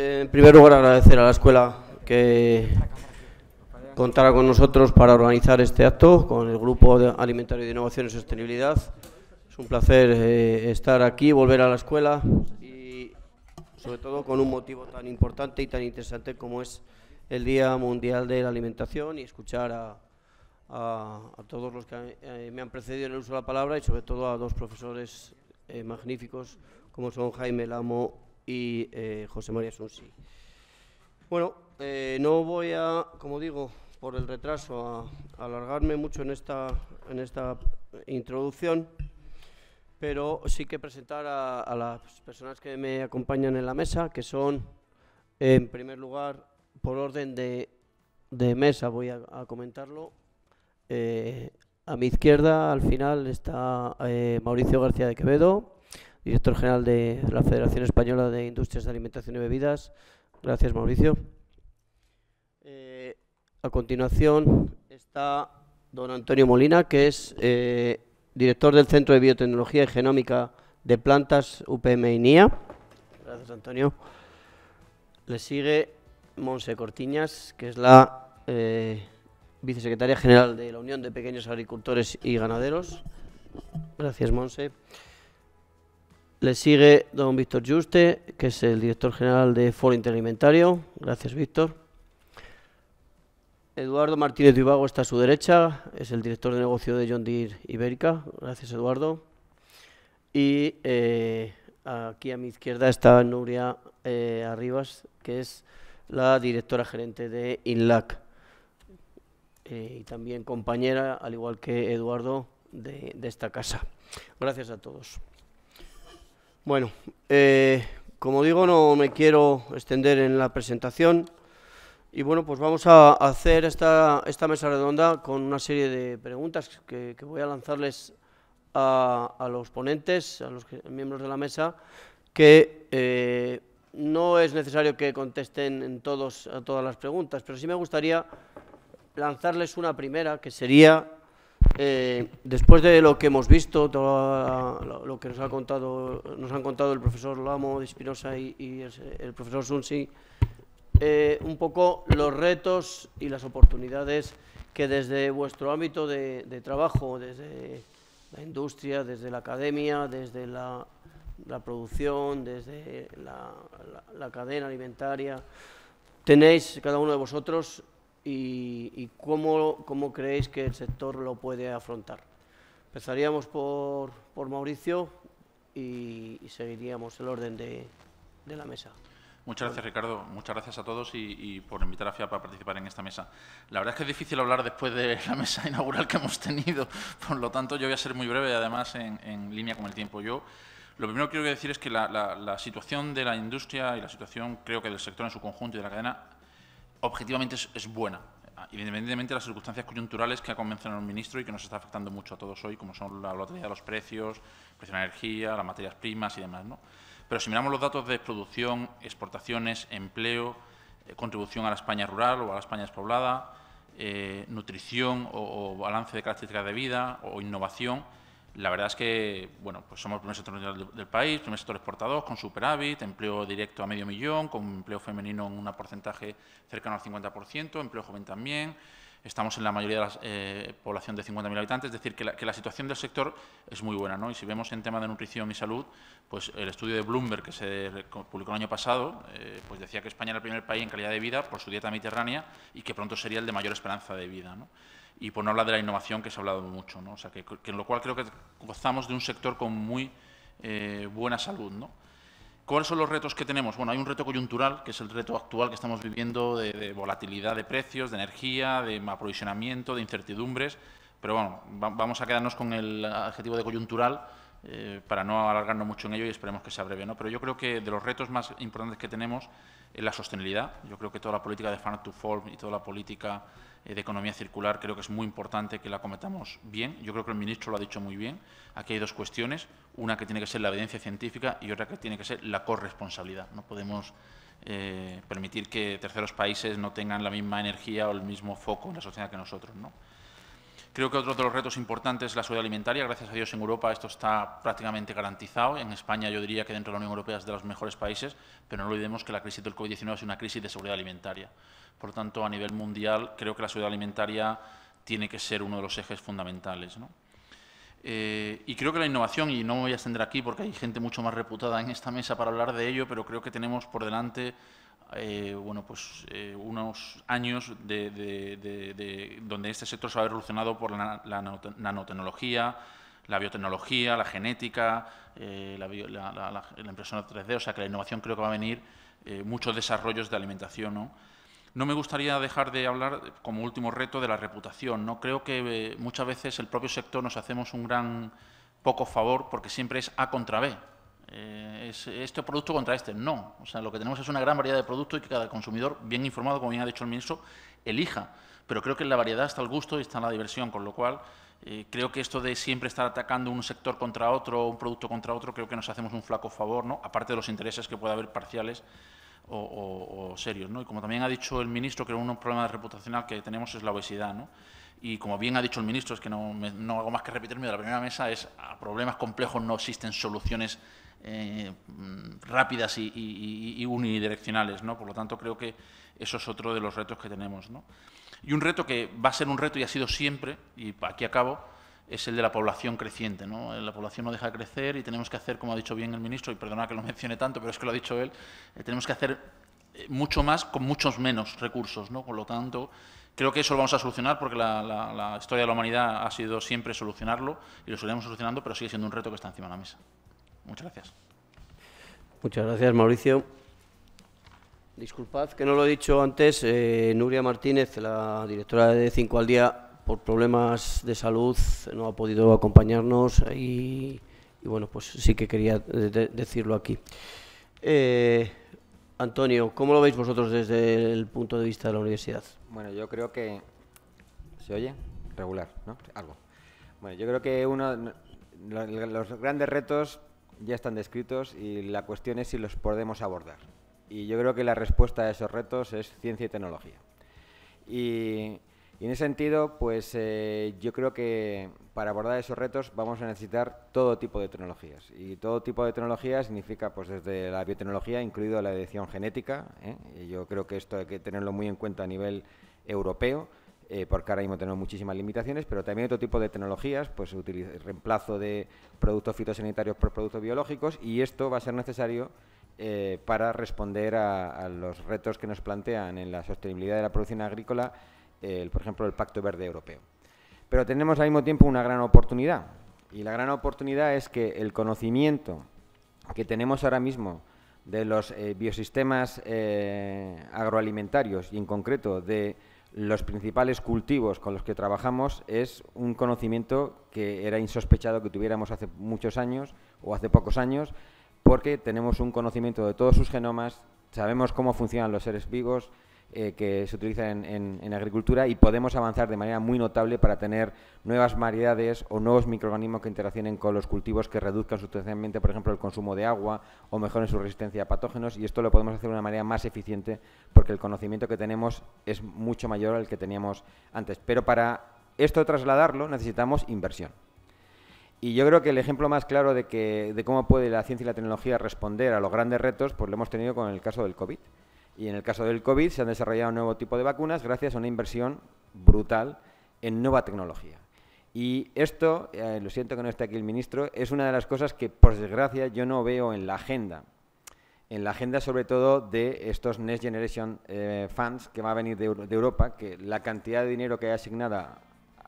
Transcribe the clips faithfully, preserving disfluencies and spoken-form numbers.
Eh, en primer lugar, agradecer a la escuela que contara con nosotros para organizar este acto, con el Grupo de Alimentario de Innovación y Sostenibilidad. Es un placer eh, estar aquí, volver a la escuela y, sobre todo, con un motivo tan importante y tan interesante como es el Día Mundial de la Alimentación y escuchar a, a, a todos los que eh, me han precedido en el uso de la palabra y, sobre todo, a dos profesores eh, magníficos como son Jaime Lamo y eh, José María Sunsi. Bueno, eh, no voy a, como digo, por el retraso, a, a alargarme mucho en esta, en esta introducción, pero sí que presentar a, a las personas que me acompañan en la mesa, que son, en primer lugar, por orden de, de mesa, voy a, a comentarlo. Eh, a mi izquierda, al final, está eh, Mauricio García de Quevedo, director general de la Federación Española de Industrias de Alimentación y Bebidas. Gracias, Mauricio. Eh, a continuación está don Antonio Molina, que es eh, director del Centro de Biotecnología y Genómica de Plantas U P M I N I A. Gracias, Antonio. Le sigue Montse Cortiñas, que es la eh, vicesecretaria general de la Unión de Pequeños Agricultores y Ganaderos. Gracias, Montse. Le sigue don Víctor Yuste, que es el director general de Foro Interalimentario. Gracias, Víctor. Eduardo Martínez de Ubago está a su derecha, es el director de negocio de John Deere Ibérica. Gracias, Eduardo. Y eh, aquí a mi izquierda está Nuria eh, Arribas, que es la directora gerente de I N L A C eh, y también compañera, al igual que Eduardo, de, de esta casa. Gracias a todos. Bueno, eh, como digo, no me quiero extender en la presentación y bueno, pues vamos a hacer esta, esta mesa redonda con una serie de preguntas que, que voy a lanzarles a, a los ponentes, a los que, miembros de la mesa, que eh, no es necesario que contesten en todos, a todas las preguntas, pero sí me gustaría lanzarles una primera, que sería, eh, después de lo que hemos visto, todo lo que nos, ha contado, nos han contado el profesor Lamo de Espinosa y, y el, el profesor Sunsi, eh, un poco los retos y las oportunidades que desde vuestro ámbito de, de trabajo, desde la industria, desde la academia, desde la... la producción, desde la, la, la cadena alimentaria, tenéis cada uno de vosotros y, y cómo, cómo creéis que el sector lo puede afrontar. Empezaríamos por, por Mauricio y, y seguiríamos el orden de, de la mesa. Muchas gracias, Ricardo. Muchas gracias a todos y, y por invitar a FIAPA a participar en esta mesa. La verdad es que es difícil hablar después de la mesa inaugural que hemos tenido, por lo tanto yo voy a ser muy breve y además en, en línea con el tiempo. Yo Lo primero que quiero decir es que la, la, la situación de la industria y la situación, creo que del sector en su conjunto y de la cadena, objetivamente es, es buena, independientemente de las circunstancias coyunturales que ha mencionado el ministro y que nos está afectando mucho a todos hoy, como son la volatilidad de los precios, el precio de la energía, las materias primas y demás, ¿no? Pero si miramos los datos de producción, exportaciones, empleo, eh, contribución a la España rural o a la España despoblada, eh, nutrición o, o balance de características de vida o innovación, la verdad es que, bueno, pues somos el primer sector del, del país, primer sector exportador, con superávit, empleo directo a medio millón, con empleo femenino en un porcentaje cercano al cincuenta por ciento, empleo joven también. Estamos en la mayoría de la eh, población de cincuenta mil habitantes, es decir, que la, que la situación del sector es muy buena, ¿no? Y si vemos en tema de nutrición y salud, pues el estudio de Bloomberg que se publicó el año pasado, eh, pues decía que España era el primer país en calidad de vida por su dieta mediterránea y que pronto sería el de mayor esperanza de vida, ¿no? Y por no hablar de la innovación, que se ha hablado mucho, ¿no? O sea, que, que en lo cual creo que gozamos de un sector con muy eh, buena salud, ¿no? ¿Cuáles son los retos que tenemos? Bueno, hay un reto coyuntural, que es el reto actual que estamos viviendo de, de volatilidad de precios, de energía, de aprovisionamiento, de incertidumbres, pero bueno, va, vamos a quedarnos con el adjetivo de coyuntural eh, para no alargarnos mucho en ello y esperemos que sea breve, ¿no? Pero yo creo que de los retos más importantes que tenemos es la sostenibilidad. Yo creo que toda la política de Farm to Fork y toda la política de economía circular, creo que es muy importante que la cometamos bien. Yo creo que el ministro lo ha dicho muy bien. Aquí hay dos cuestiones, una que tiene que ser la evidencia científica y otra que tiene que ser la corresponsabilidad. No podemos eh, permitir que terceros países no tengan la misma energía o el mismo foco en la sociedad que nosotros, ¿no? Creo que otro de los retos importantes es la seguridad alimentaria. Gracias a Dios, en Europa esto está prácticamente garantizado. En España, yo diría que dentro de la Unión Europea es de los mejores países, pero no olvidemos que la crisis del COVID diecinueve es una crisis de seguridad alimentaria. Por lo tanto, a nivel mundial, creo que la seguridad alimentaria tiene que ser uno de los ejes fundamentales, ¿no? Eh, y creo que la innovación, y no me voy a extender aquí porque hay gente mucho más reputada en esta mesa para hablar de ello, pero creo que tenemos por delante Eh, bueno, pues, eh, unos años de, de, de, de donde este sector se va a ver revolucionado por la, la nanotecnología, la biotecnología, la genética, eh, la, bio, la, la, la, la impresión tres D, o sea que la innovación creo que va a venir eh, muchos desarrollos de alimentación, ¿no? No me gustaría dejar de hablar, como último reto, de la reputación, ¿no? Creo que eh, muchas veces el propio sector nos hacemos un gran poco favor porque siempre es A contra B. Eh, es este producto contra este. No. O sea, lo que tenemos es una gran variedad de productos y que cada consumidor, bien informado, como bien ha dicho el ministro, elija. Pero creo que en la variedad está el gusto y está la diversión, con lo cual eh, creo que esto de siempre estar atacando un sector contra otro, un producto contra otro, creo que nos hacemos un flaco favor, ¿no? Aparte de los intereses que pueda haber parciales o, o, o serios, ¿no? Y como también ha dicho el ministro, creo que un problema reputacional que tenemos es la obesidad, ¿no? Y como bien ha dicho el ministro, es que no, me, no hago más que repetirme de la primera mesa, es a problemas complejos no existen soluciones Eh, rápidas y, y, y unidireccionales, ¿no? Por lo tanto, creo que eso es otro de los retos que tenemos, ¿no? Y un reto que va a ser un reto y ha sido siempre, y aquí acabo, es el de la población creciente, ¿no? La población no deja de crecer y tenemos que hacer, como ha dicho bien el ministro, y perdona que lo mencione tanto, pero es que lo ha dicho él, eh, tenemos que hacer mucho más con muchos menos recursos, ¿no? Por lo tanto, creo que eso lo vamos a solucionar porque la, la, la historia de la humanidad ha sido siempre solucionarlo y lo seguiremos solucionando, pero sigue siendo un reto que está encima de la mesa. Muchas gracias. Muchas gracias, Mauricio. Disculpad que no lo he dicho antes, eh, Nuria Martínez, la directora de Cinco al Día, por problemas de salud no ha podido acompañarnos y, y bueno, pues sí que quería de, de decirlo aquí. Eh, Antonio, ¿cómo lo veis vosotros desde el punto de vista de la universidad? Bueno, yo creo que… ¿Se oye? Regular, ¿no? Algo. Bueno, yo creo que uno de los grandes retos ya están descritos y la cuestión es si los podemos abordar. Y yo creo que la respuesta a esos retos es ciencia y tecnología. Y, y en ese sentido, pues eh, yo creo que para abordar esos retos vamos a necesitar todo tipo de tecnologías. Y todo tipo de tecnología significa pues desde la biotecnología, incluido la edición genética, ¿eh? Y yo creo que esto hay que tenerlo muy en cuenta a nivel europeo, Eh, porque ahora mismo tenemos muchísimas limitaciones, pero también otro tipo de tecnologías, pues el reemplazo de productos fitosanitarios por productos biológicos, y esto va a ser necesario eh, para responder a, a los retos que nos plantean en la sostenibilidad de la producción agrícola, eh, por ejemplo, el Pacto Verde Europeo. Pero tenemos al mismo tiempo una gran oportunidad, y la gran oportunidad es que el conocimiento que tenemos ahora mismo de los eh, biosistemas eh, agroalimentarios, y en concreto de los principales cultivos con los que trabajamos, es un conocimiento que era insospechado que tuviéramos hace muchos años o hace pocos años, porque tenemos un conocimiento de todos sus genomas, sabemos cómo funcionan los seres vivos eh, que se utilizan en, en, en agricultura y podemos avanzar de manera muy notable para tener nuevas variedades o nuevos microorganismos que interaccionen con los cultivos, que reduzcan sustancialmente, por ejemplo, el consumo de agua o mejoren su resistencia a patógenos, y esto lo podemos hacer de una manera más eficiente, porque el conocimiento que tenemos es mucho mayor al que teníamos antes. Pero para esto trasladarlo necesitamos inversión. Y yo creo que el ejemplo más claro de, que, de cómo puede la ciencia y la tecnología responder a los grandes retos, pues lo hemos tenido con el caso del COVID. Y en el caso del COVID se han desarrollado un nuevo tipo de vacunas gracias a una inversión brutal en nueva tecnología. Y esto, eh, lo siento que no esté aquí el ministro, es una de las cosas que, por desgracia, yo no veo en la agenda. En la agenda, sobre todo, de estos Next Generation eh, Funds que va a venir de, de Europa, que la cantidad de dinero que hay asignada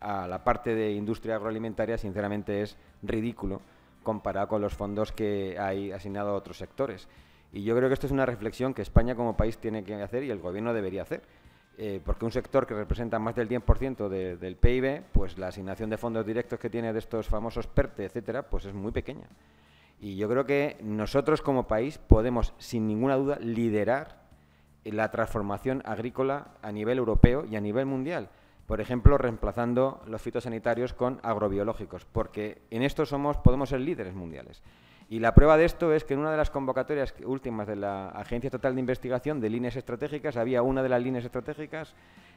a la parte de industria agroalimentaria, sinceramente, es ridículo comparado con los fondos que hay asignados a otros sectores. Y yo creo que esto es una reflexión que España como país tiene que hacer y el Gobierno debería hacer. Eh, porque un sector que representa más del diez por ciento de, del P I B, pues la asignación de fondos directos que tiene de estos famosos PERTE, etcétera, pues es muy pequeña. Y yo creo que nosotros como país podemos, sin ninguna duda, liderar la transformación agrícola a nivel europeo y a nivel mundial. Por ejemplo, reemplazando los fitosanitarios con agrobiológicos, porque en esto somos, podemos ser líderes mundiales. Y la prueba de esto es que en una de las convocatorias últimas de la Agencia Estatal de Investigación de líneas estratégicas, había una de las líneas estratégicas,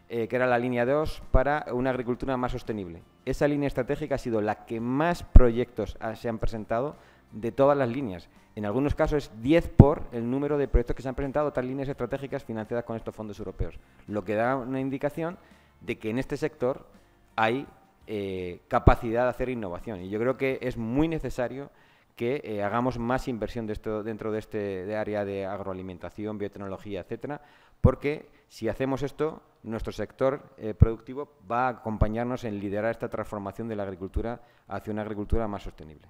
eh, que era la línea dos, para una agricultura más sostenible. Esa línea estratégica ha sido la que más proyectos ha, se han presentado de todas las líneas. En algunos casos es diez por el número de proyectos que se han presentado, otras líneas estratégicas financiadas con estos fondos europeos. Lo que da una indicación de que en este sector hay eh, capacidad de hacer innovación. Y yo creo que es muy necesario que eh, hagamos más inversión de esto, dentro de este de área de agroalimentación, biotecnología, etcétera, porque si hacemos esto, nuestro sector eh, productivo va a acompañarnos en liderar esta transformación de la agricultura hacia una agricultura más sostenible.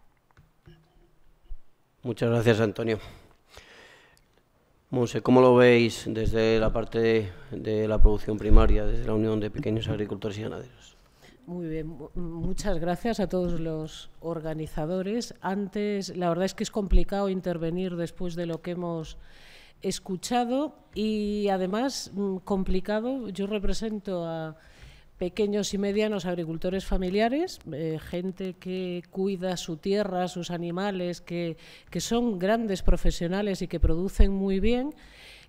Muchas gracias, Antonio. Montse, ¿cómo lo veis desde la parte de, de la producción primaria, desde la Unión de Pequeños Agricultores y Ganaderos? Muy bien, muchas gracias a todos los organizadores. Antes, la verdad es que es complicado intervenir después de lo que hemos escuchado y, además, complicado. Yo represento a pequeños y medianos agricultores familiares, eh, gente que cuida su tierra, sus animales, que, que son grandes profesionales y que producen muy bien,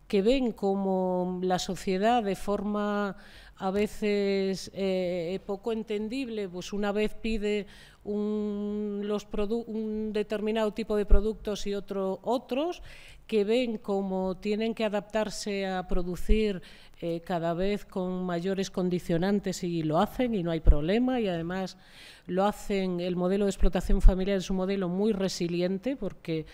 que ven como la sociedad de forma a veces eh, poco entendible, pues una vez pide un, los produ- un determinado tipo de productos y otro, otros, que ven como tienen que adaptarse a producir eh, cada vez con mayores condicionantes y lo hacen y no hay problema y además lo hacen, el modelo de explotación familiar es un modelo muy resiliente porque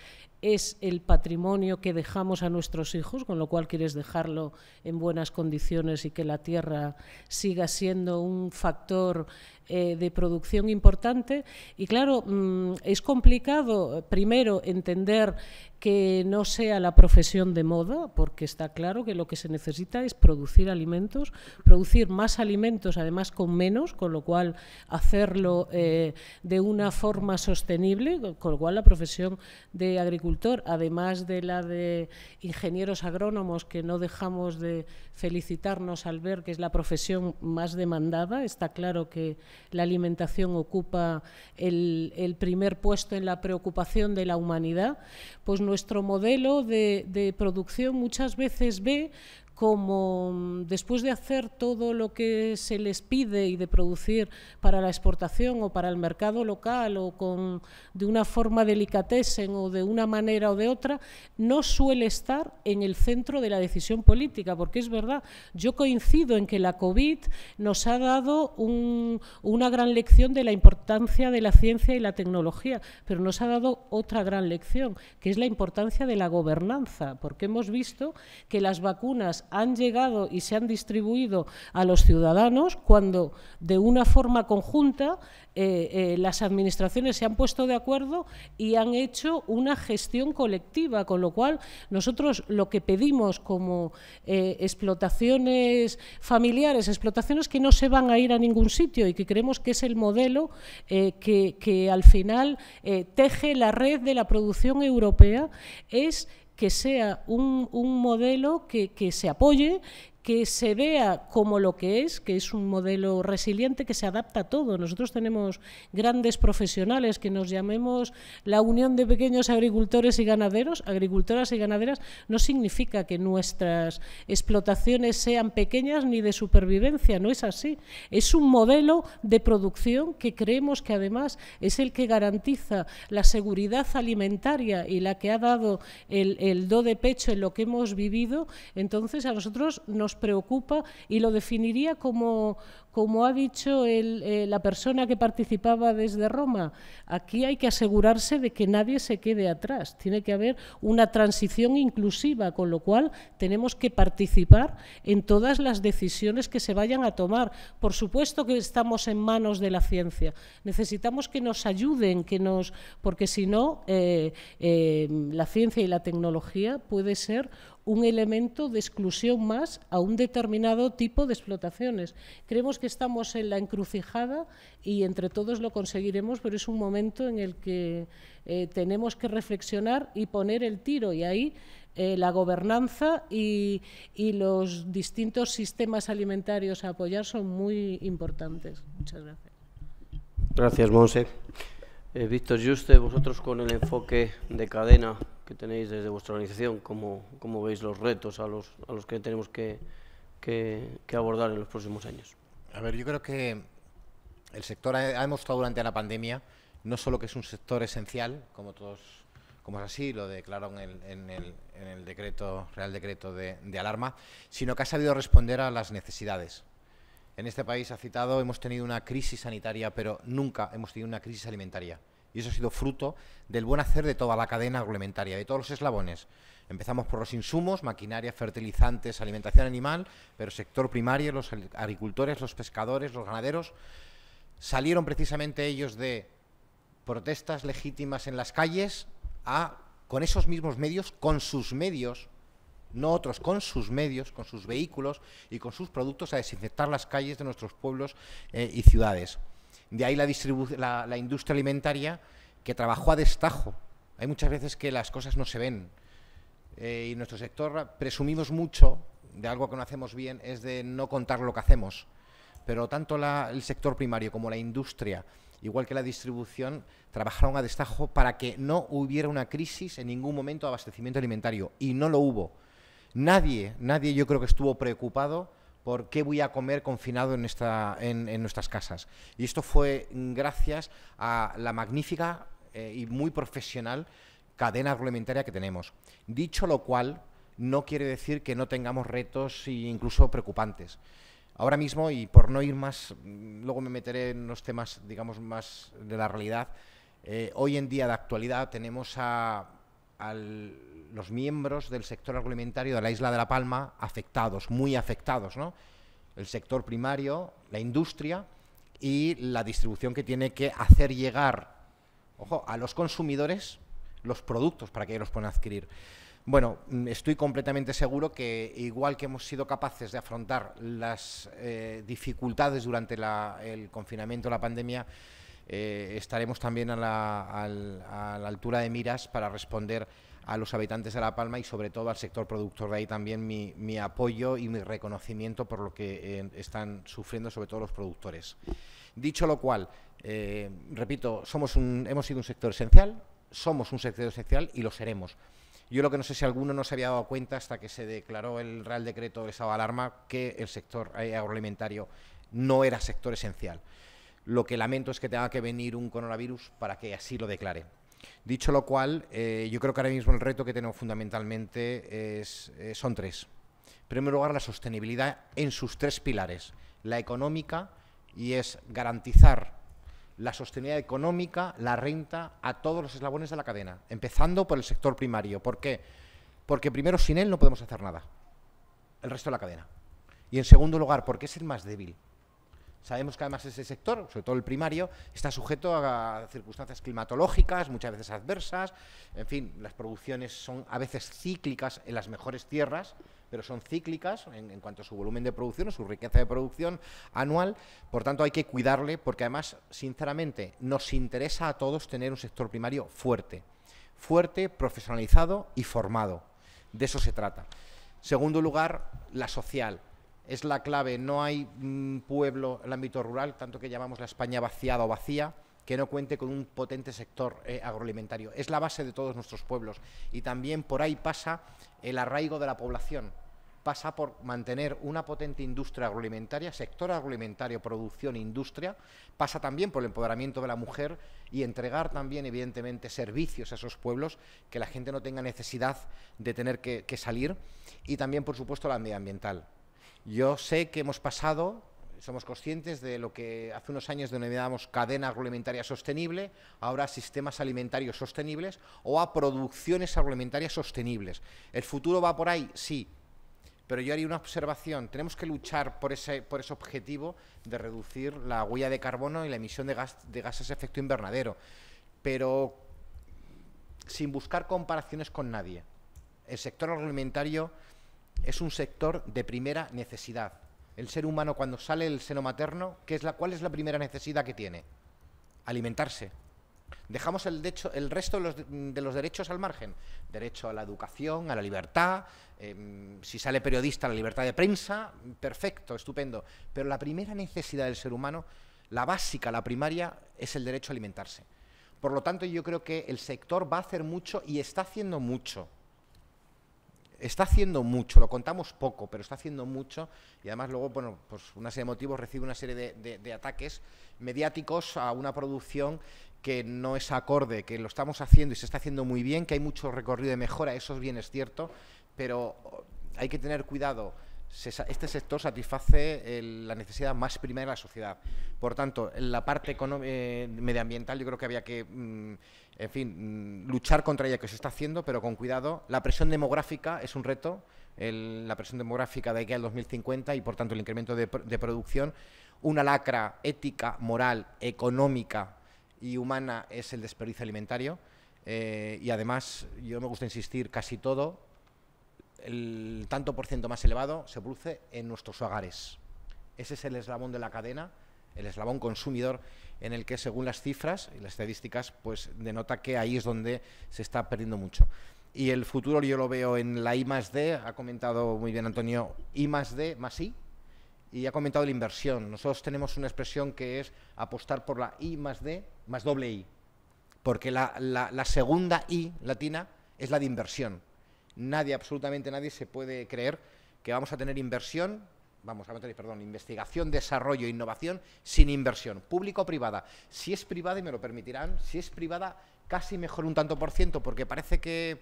es el patrimonio que dejamos a nuestros hijos, con lo cual quieres dejarlo en buenas condiciones y que la tierra siga siendo un factor eh, de producción importante. Y claro, mmm, es complicado, primero, entender que no sea la profesión de moda, porque está claro que lo que se necesita es producir alimentos, producir más alimentos, además con menos, con lo cual hacerlo eh, de una forma sostenible, con lo cual la profesión de agricultor, además de la de ingenieros agrónomos, que no dejamos de felicitarnos al ver que es la profesión más demandada, está claro que la alimentación ocupa el, el primer puesto en la preocupación de la humanidad, pues nuestro modelo de, de producción muchas veces ve como después de hacer todo lo que se les pide y de producir para la exportación o para el mercado local o con, de una forma delicatessen o de una manera o de otra, no suele estar en el centro de la decisión política, porque es verdad, yo coincido en que la COVID nos ha dado un, una gran lección de la importancia de la ciencia y la tecnología, pero nos ha dado otra gran lección, que es la importancia de la gobernanza, porque hemos visto que las vacunas han llegado y se han distribuido a los ciudadanos cuando de una forma conjunta eh, eh, las administraciones se han puesto de acuerdo y han hecho una gestión colectiva, con lo cual nosotros lo que pedimos como eh, explotaciones familiares, explotaciones que no se van a ir a ningún sitio y que creemos que es el modelo eh, que, que al final eh, teje la red de la producción europea, es que sea un, un modelo que, que se apoye, que se vea como lo que es, que es un modelo resiliente que se adapta a todo. Nosotros tenemos grandes profesionales que nos llamemos la Unión de Pequeños Agricultores y Ganaderos, agricultoras y ganaderas, no significa que nuestras explotaciones sean pequeñas ni de supervivencia, no es así. Es un modelo de producción que creemos que además es el que garantiza la seguridad alimentaria y la que ha dado el, el do de pecho en lo que hemos vivido. Entonces a nosotros nos preocupa y lo definiría como, como ha dicho el, eh, la persona que participaba desde Roma. Aquí hay que asegurarse de que nadie se quede atrás, tiene que haber una transición inclusiva, con lo cual tenemos que participar en todas las decisiones que se vayan a tomar. Por supuesto que estamos en manos de la ciencia, necesitamos que nos ayuden, que nos, porque si no, eh, eh, la ciencia y la tecnología puede ser un elemento de exclusión más a un determinado tipo de explotaciones. Creemos que estamos en la encrucijada y entre todos lo conseguiremos, pero es un momento en el que eh, tenemos que reflexionar y poner el tiro, y ahí eh, la gobernanza y, y los distintos sistemas alimentarios a apoyar son muy importantes. Muchas gracias. Gracias, Montse. Eh, Víctor Yuste, vosotros con el enfoque de cadena que tenéis desde vuestra organización, ¿cómo, cómo veis los retos a los, a los que tenemos que, que, que abordar en los próximos años? A ver, yo creo que el sector ha, ha demostrado durante la pandemia no solo que es un sector esencial, como todos, como es así, lo declararon en, en el, en el decreto, Real Decreto de, de Alarma, sino que ha sabido responder a las necesidades. En este país, ha citado, hemos tenido una crisis sanitaria, pero nunca hemos tenido una crisis alimentaria. Y eso ha sido fruto del buen hacer de toda la cadena agroalimentaria, de todos los eslabones. Empezamos por los insumos, maquinaria, fertilizantes, alimentación animal, pero sector primario, los agricultores, los pescadores, los ganaderos, salieron precisamente ellos de protestas legítimas en las calles a, con esos mismos medios, con sus medios, no otros, con sus medios, con sus vehículos y con sus productos a desinfectar las calles de nuestros pueblos eh, y ciudades. De ahí la, la, la industria alimentaria que trabajó a destajo. Hay muchas veces que las cosas no se ven eh, y en nuestro sector presumimos mucho de algo que no hacemos bien, es de no contar lo que hacemos. Pero tanto la, el sector primario como la industria, igual que la distribución, trabajaron a destajo para que no hubiera una crisis en ningún momento de abastecimiento alimentario y no lo hubo. Nadie, nadie yo creo que estuvo preocupado por qué voy a comer confinado en, esta, en, en nuestras casas. Y esto fue gracias a la magnífica eh, y muy profesional cadena agroalimentaria que tenemos. Dicho lo cual, no quiere decir que no tengamos retos e incluso preocupantes. Ahora mismo, y por no ir más, luego me meteré en los temas, digamos, más de la realidad, eh, hoy en día de actualidad tenemos a... al los miembros del sector agroalimentario de la isla de La Palma afectados, muy afectados, ¿no? El sector primario, la industria y la distribución que tiene que hacer llegar, ojo, a los consumidores los productos para que ellos los puedan adquirir. Bueno, estoy completamente seguro que igual que hemos sido capaces de afrontar las eh, dificultades durante la, el confinamiento, la pandemia, Eh, estaremos también a la, a, la, a la altura de miras para responder a los habitantes de La Palma y sobre todo al sector productor. De ahí también mi, mi apoyo y mi reconocimiento por lo que eh, están sufriendo sobre todo los productores. Dicho lo cual, eh, repito, somos un, hemos sido un sector esencial, somos un sector esencial y lo seremos. Yo lo que no sé si alguno no se había dado cuenta hasta que se declaró el Real Decreto de estado de alarma que el sector agroalimentario no era sector esencial. Lo que lamento es que tenga que venir un coronavirus para que así lo declare. Dicho lo cual, eh, yo creo que ahora mismo el reto que tenemos fundamentalmente es, eh, son tres. En primer lugar, la sostenibilidad en sus tres pilares. La económica, y es garantizar la sostenibilidad económica, la renta a todos los eslabones de la cadena, empezando por el sector primario. ¿Por qué? Porque primero sin él no podemos hacer nada, el resto de la cadena. Y en segundo lugar, porque es el más débil. Sabemos que además ese sector, sobre todo el primario, está sujeto a circunstancias climatológicas, muchas veces adversas, en fin, las producciones son a veces cíclicas en las mejores tierras, pero son cíclicas en, en cuanto a su volumen de producción o su riqueza de producción anual, por tanto hay que cuidarle porque además, sinceramente, nos interesa a todos tener un sector primario fuerte, fuerte, profesionalizado y formado, de eso se trata. Segundo lugar, la social. Es la clave, no hay mmm, pueblo en el ámbito rural, tanto que llamamos la España vaciada o vacía, que no cuente con un potente sector eh, agroalimentario. Es la base de todos nuestros pueblos y también por ahí pasa el arraigo de la población, pasa por mantener una potente industria agroalimentaria, sector agroalimentario, producción e industria, pasa también por el empoderamiento de la mujer y entregar también, evidentemente, servicios a esos pueblos, que la gente no tenga necesidad de tener que, que salir y también, por supuesto, la medioambiental. Yo sé que hemos pasado, somos conscientes de lo que hace unos años denominábamos cadena agroalimentaria sostenible, ahora sistemas alimentarios sostenibles o a producciones agroalimentarias sostenibles. ¿El futuro va por ahí? Sí, pero yo haría una observación. Tenemos que luchar por ese, por ese objetivo de reducir la huella de carbono y la emisión de, gas, de gases de efecto invernadero, pero sin buscar comparaciones con nadie. El sector agroalimentario es un sector de primera necesidad. El ser humano cuando sale del seno materno, ¿qué es la, ¿cuál es la primera necesidad que tiene? Alimentarse. Dejamos el, decho, el resto de los, de los derechos al margen. Derecho a la educación, a la libertad, eh, si sale periodista, la libertad de prensa, perfecto, estupendo. Pero la primera necesidad del ser humano, la básica, la primaria, es el derecho a alimentarse. Por lo tanto, yo creo que el sector va a hacer mucho y está haciendo mucho. Está haciendo mucho, lo contamos poco, pero está haciendo mucho y además luego, bueno, pues una serie de motivos recibe una serie de, de, de ataques mediáticos a una producción que no es acorde, que lo estamos haciendo y se está haciendo muy bien, que hay mucho recorrido de mejora, eso bien es cierto, pero hay que tener cuidado. Este sector satisface el, la necesidad más primaria de la sociedad. Por tanto, en la parte eh, medioambiental yo creo que había que, mm, en fin, mm, luchar contra ella, que se está haciendo, pero con cuidado. La presión demográfica es un reto, el, la presión demográfica de aquí al dos mil cincuenta y, por tanto, el incremento de, de producción. Una lacra ética, moral, económica y humana es el desperdicio alimentario. Eh, y, además, yo me gusta insistir, casi todo, el tanto por ciento más elevado se produce en nuestros hogares. Ese es el eslabón de la cadena, el eslabón consumidor, en el que, según las cifras y las estadísticas, pues denota que ahí es donde se está perdiendo mucho. Y el futuro yo lo veo en la I más D, ha comentado muy bien Antonio, I más D más I, y ha comentado la inversión. Nosotros tenemos una expresión que es apostar por la I más D más doble I, porque la, la, la segunda I latina es la de inversión. Nadie, absolutamente nadie, se puede creer que vamos a tener inversión, vamos a meter, perdón, investigación, desarrollo, innovación, sin inversión, pública o privada. Si es privada, y me lo permitirán, si es privada, casi mejor un tanto por ciento, porque parece que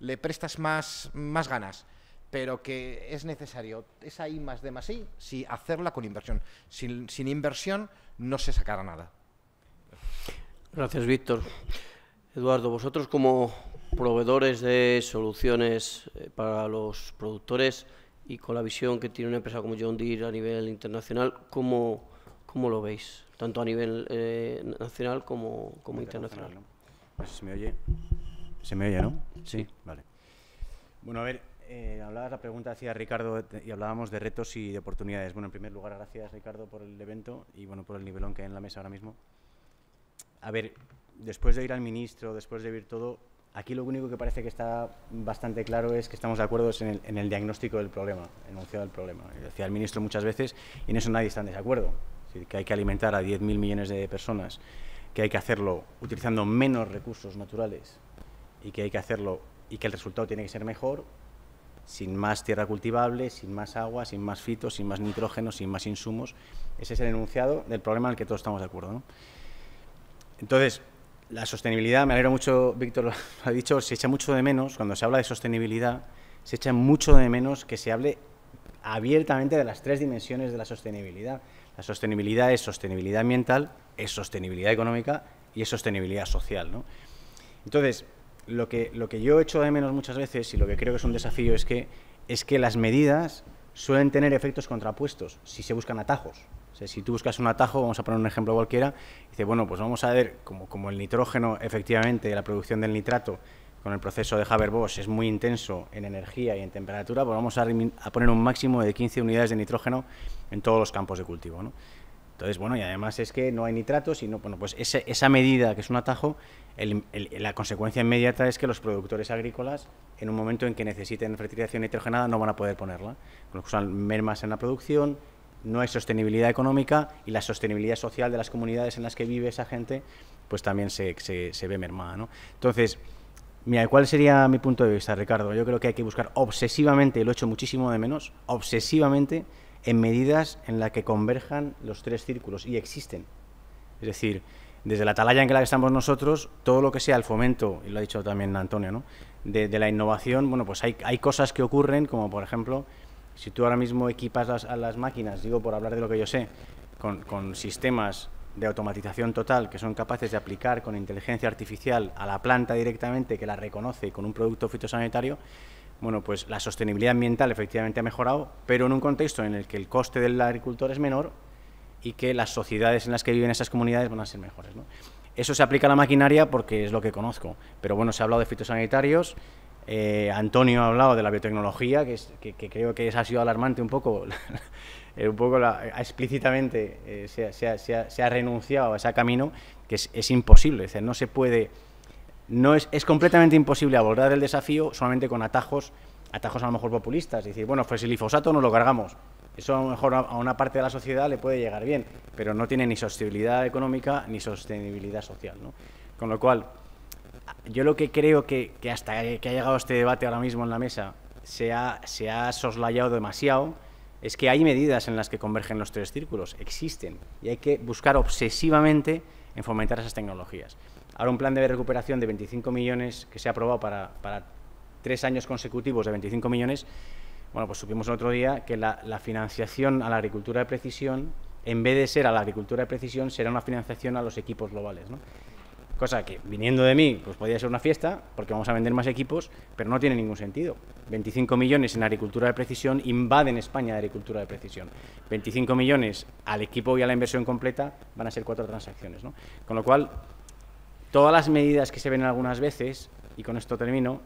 le prestas más, más ganas, pero que es necesario esa I más D más I, si hacerla con inversión. Sin, sin inversión no se sacará nada. Gracias, Víctor. Eduardo, vosotros como proveedores de soluciones para los productores y con la visión que tiene una empresa como John Deere a nivel internacional, ¿cómo, cómo lo veis? Tanto a nivel eh, nacional como, como internacional. No sé si me oye. ¿Se me oye, no? Sí. Vale. Bueno, a ver, eh, hablabas, la pregunta hacía Ricardo y hablábamos de retos y de oportunidades. Bueno, en primer lugar, gracias, Ricardo, por el evento y, bueno, por el nivelón que hay en la mesa ahora mismo. A ver, después de ir al ministro, después de ver todo, aquí lo único que parece que está bastante claro es que estamos de acuerdo en el, en el diagnóstico del problema, enunciado del problema. Decía el ministro muchas veces, y en eso nadie está en desacuerdo, es decir, que hay que alimentar a diez mil millones de personas, que hay que hacerlo utilizando menos recursos naturales y que hay que hacerlo y que el resultado tiene que ser mejor, sin más tierra cultivable, sin más agua, sin más fitos, sin más nitrógeno, sin más insumos. Ese es el enunciado del problema en el que todos estamos de acuerdo, ¿no? Entonces, la sostenibilidad, me alegro mucho, Víctor lo ha dicho, se echa mucho de menos, cuando se habla de sostenibilidad, se echa mucho de menos que se hable abiertamente de las tres dimensiones de la sostenibilidad. La sostenibilidad es sostenibilidad ambiental, es sostenibilidad económica y es sostenibilidad social, ¿no? Entonces, lo que, lo que yo echo de menos muchas veces y lo que creo que es un desafío es que, es que las medidas suelen tener efectos contrapuestos si se buscan atajos. Si tú buscas un atajo, vamos a poner un ejemplo cualquiera, dice, bueno, pues vamos a ver, como, como el nitrógeno, efectivamente, la producción del nitrato con el proceso de Haber-Bosch es muy intenso en energía y en temperatura, pues vamos a, a poner un máximo de quince unidades de nitrógeno en todos los campos de cultivo, ¿no? Entonces, bueno, y además es que no hay nitratos, sino, bueno, pues esa, esa medida que es un atajo, el, el, la consecuencia inmediata es que los productores agrícolas, en un momento en que necesiten fertilización nitrogenada, no van a poder ponerla, con lo que usan mermas en la producción. No hay sostenibilidad económica y la sostenibilidad social de las comunidades en las que vive esa gente, pues también se, se, se ve mermada, ¿no? Entonces, mira, ¿cuál sería mi punto de vista, Ricardo? Yo creo que hay que buscar obsesivamente, y lo he hecho muchísimo de menos, obsesivamente en medidas en las que converjan los tres círculos y existen. Es decir, desde la atalaya en que la que estamos nosotros, todo lo que sea el fomento, y lo ha dicho también Antonio, ¿no? De, de la innovación, bueno, pues hay, hay cosas que ocurren, como por ejemplo, si tú ahora mismo equipas las, a las máquinas, digo por hablar de lo que yo sé, con, con sistemas de automatización total que son capaces de aplicar con inteligencia artificial a la planta directamente, que la reconoce con un producto fitosanitario, bueno, pues la sostenibilidad ambiental efectivamente ha mejorado, pero en un contexto en el que el coste del agricultor es menor y que las sociedades en las que viven esas comunidades van a ser mejores, ¿no? Eso se aplica a la maquinaria porque es lo que conozco, pero bueno, se ha hablado de fitosanitarios. Eh, Antonio ha hablado de la biotecnología, que, es, que, que creo que esa ha sido alarmante un poco, un poco la, explícitamente eh, se, se, se, se ha renunciado a ese camino, que es, es imposible, es decir, no se puede, no es, es completamente imposible abordar el desafío solamente con atajos, atajos a lo mejor populistas, es decir, bueno, pues el glifosato no lo cargamos, eso a lo mejor a una parte de la sociedad le puede llegar bien, pero no tiene ni sostenibilidad económica ni sostenibilidad social, ¿no? Con lo cual, yo lo que creo que, que hasta que ha llegado este debate ahora mismo en la mesa se ha, se ha soslayado demasiado, es que hay medidas en las que convergen los tres círculos, existen, y hay que buscar obsesivamente en fomentar esas tecnologías. Ahora un plan de recuperación de veinticinco millones que se ha aprobado para, para tres años consecutivos de veinticinco millones, bueno, pues supimos el otro día que la, la financiación a la agricultura de precisión, en vez de ser a la agricultura de precisión, será una financiación a los equipos globales, ¿no? Cosa que, viniendo de mí, pues podría ser una fiesta, porque vamos a vender más equipos, pero no tiene ningún sentido. veinticinco millones en agricultura de precisión invaden España de agricultura de precisión. veinticinco millones al equipo y a la inversión completa van a ser cuatro transacciones, ¿no? Con lo cual, todas las medidas que se ven algunas veces, y con esto termino,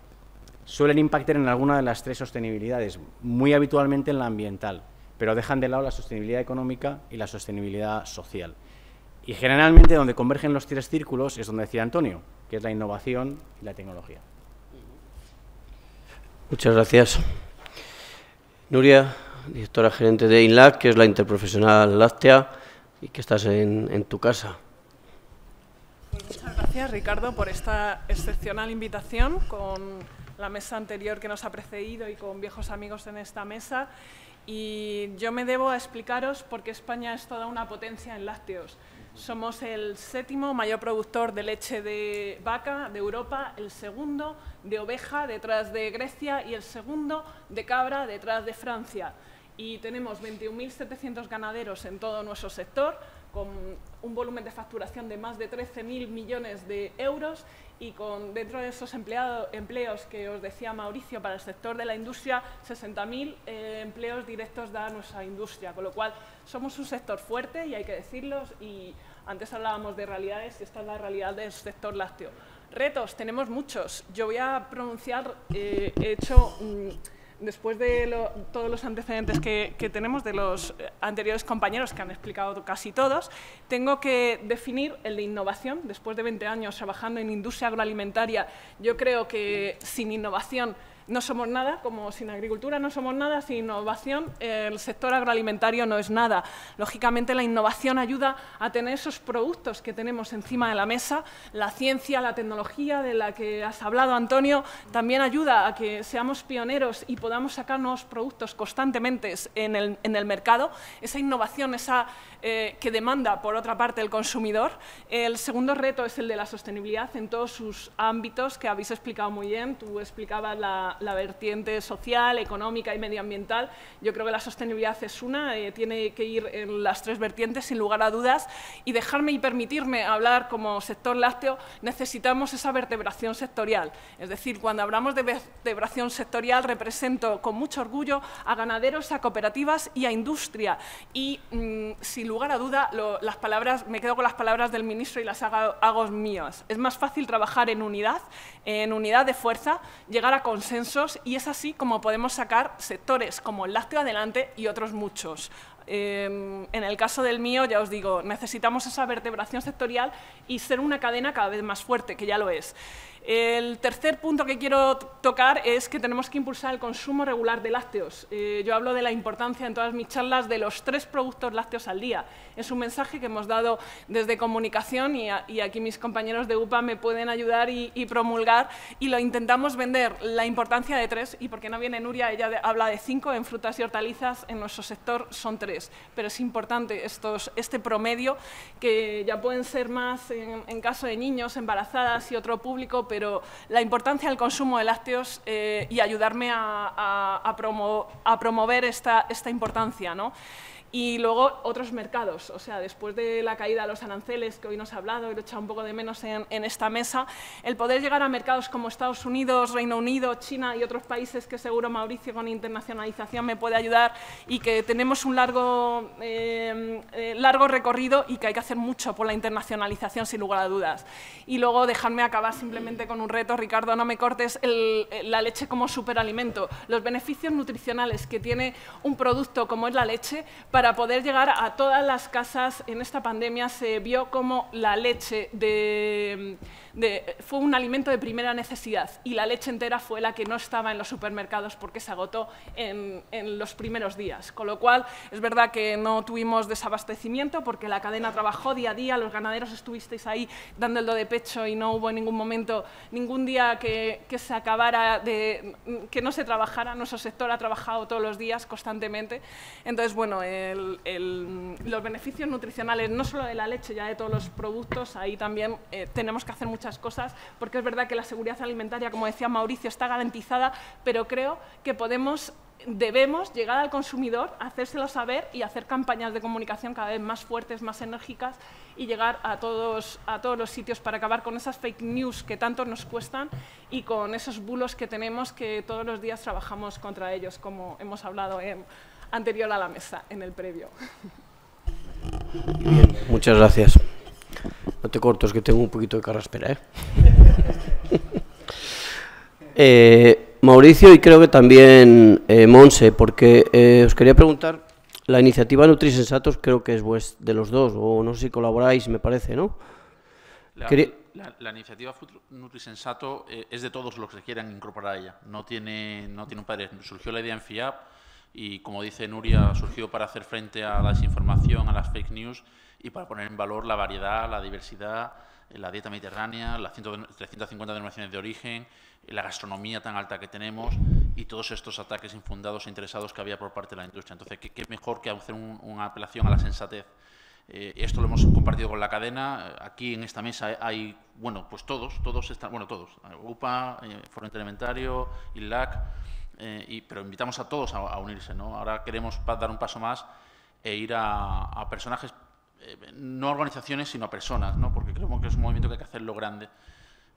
suelen impactar en alguna de las tres sostenibilidades, muy habitualmente en la ambiental, pero dejan de lado la sostenibilidad económica y la sostenibilidad social. Y generalmente donde convergen los tres círculos es donde decía Antonio, que es la innovación y la tecnología. Muchas gracias. Nuria, directora gerente de INLAC, que es la interprofesional láctea y que estás en, en tu casa. Pues muchas gracias, Ricardo, por esta excepcional invitación con la mesa anterior que nos ha precedido y con viejos amigos en esta mesa. Y yo me debo a explicaros por qué España es toda una potencia en lácteos. Somos el séptimo mayor productor de leche de vaca de Europa, el segundo de oveja detrás de Grecia y el segundo de cabra detrás de Francia. Y tenemos veintiún mil setecientos ganaderos en todo nuestro sector, con un volumen de facturación de más de trece mil millones de euros y con dentro de esos empleado, empleos que os decía Mauricio para el sector de la industria, sesenta mil eh, empleos directos da nuestra industria, con lo cual somos un sector fuerte y hay que decirlos, y antes hablábamos de realidades y esta es la realidad del sector lácteo. Retos, tenemos muchos. Yo voy a pronunciar, eh, he hecho... Mm, después de lo, todos los antecedentes que, que tenemos de los anteriores compañeros que han explicado casi todos, tengo que definir el de innovación. Después de veinte años trabajando en industria agroalimentaria, yo creo que sin innovación no somos nada, como sin agricultura no somos nada, sin innovación el sector agroalimentario no es nada. Lógicamente, la innovación ayuda a tener esos productos que tenemos encima de la mesa. La ciencia, la tecnología de la que has hablado, Antonio, también ayuda a que seamos pioneros y podamos sacar nuevos productos constantemente en el, en el mercado. Esa innovación, esa eh, que demanda, por otra parte, el consumidor. El segundo reto es el de la sostenibilidad en todos sus ámbitos, que habéis explicado muy bien. Tú explicabas la la vertiente social, económica y medioambiental. Yo creo que la sostenibilidad es una, eh, tiene que ir en las tres vertientes, sin lugar a dudas, y dejarme y permitirme hablar como sector lácteo, necesitamos esa vertebración sectorial. Es decir, cuando hablamos de vertebración sectorial, represento con mucho orgullo a ganaderos, a cooperativas y a industria. Y, mmm, sin lugar a duda, lo, las palabras, me quedo con las palabras del ministro y las hago, hago mías. Es más fácil trabajar en unidad, en unidad de fuerza, llegar a consenso, y es así como podemos sacar sectores como el lácteo adelante y otros muchos. Eh, en el caso del mío, ya os digo, necesitamos esa vertebración sectorial y ser una cadena cada vez más fuerte, que ya lo es. El tercer punto que quiero tocar es que tenemos que impulsar el consumo regular de lácteos. Eh, yo hablo de la importancia en todas mis charlas de los tres productos lácteos al día. Es un mensaje que hemos dado desde comunicación y, a, y aquí mis compañeros de U P A me pueden ayudar y, y promulgar, y lo intentamos vender, la importancia de tres, y porque no viene Nuria, ella de, habla de cinco, en frutas y hortalizas en nuestro sector son tres, pero es importante estos, este promedio, que ya pueden ser más en, en caso de niños, embarazadas y otro público, pero la importancia del consumo de lácteos eh, y ayudarme a, a, a, promo, a promover esta, esta importancia, ¿no? Y luego otros mercados, o sea, después de la caída de los aranceles que hoy nos ha hablado, lo he echado un poco de menos en, en esta mesa, el poder llegar a mercados como Estados Unidos, Reino Unido, China y otros países que seguro Mauricio con internacionalización me puede ayudar, y que tenemos un largo, eh, eh, largo recorrido y que hay que hacer mucho por la internacionalización, sin lugar a dudas. Y luego dejarme acabar simplemente con un reto, Ricardo, no me cortes, el, la leche como superalimento, los beneficios nutricionales que tiene un producto como es la leche para para poder llegar a todas las casas. En esta pandemia se vio como la leche de, de, fue un alimento de primera necesidad y la leche entera fue la que no estaba en los supermercados porque se agotó en, en los primeros días. Con lo cual, es verdad que no tuvimos desabastecimiento porque la cadena trabajó día a día, los ganaderos estuvisteis ahí dando el do de pecho y no hubo en ningún momento, ningún día que, que se acabara, de, que no se trabajara. Nuestro sector ha trabajado todos los días constantemente. Entonces, bueno, el, el, los beneficios nutricionales no solo de la leche, ya de todos los productos, ahí también eh, tenemos que hacer muchas cosas, porque es verdad que la seguridad alimentaria, como decía Mauricio, está garantizada, pero creo que podemos, debemos llegar al consumidor, hacérselo saber y hacer campañas de comunicación cada vez más fuertes, más enérgicas y llegar a todos, a todos los sitios para acabar con esas fake news que tanto nos cuestan y con esos bulos que tenemos que todos los días trabajamos contra ellos, como hemos hablado en anterior a la mesa, en el previo. Bien, muchas gracias. No te corto, es que tengo un poquito de carraspera, ¿eh? eh, Mauricio y creo que también eh, Montse, porque eh, os quería preguntar, la iniciativa NutriSensatos creo que es vues, de los dos, o no sé si colaboráis, me parece, ¿no? La, Quería... la, la iniciativa NutriSensato eh, es de todos los que quieran incorporar a ella, no tiene, no tiene un padre. Surgió la idea en FIAP, y como dice Nuria, surgió para hacer frente a la desinformación, a las fake news y para poner en valor la variedad, la diversidad, la dieta mediterránea, las trescientas cincuenta denominaciones de origen, la gastronomía tan alta que tenemos y todos estos ataques infundados e interesados que había por parte de la industria. Entonces, ¿qué, qué mejor que hacer un, una apelación a la sensatez? Eh, esto lo hemos compartido con la cadena. Aquí en esta mesa hay, bueno, pues todos, todos están, bueno, todos, U P A, eh, Foro Interalimentario, INLAC. Eh, y, pero invitamos a todos a, a unirse, ¿no? Ahora queremos dar un paso más e ir a, a personajes, eh, no a organizaciones, sino a personas, ¿no? Porque creemos que es un movimiento que hay que hacerlo grande.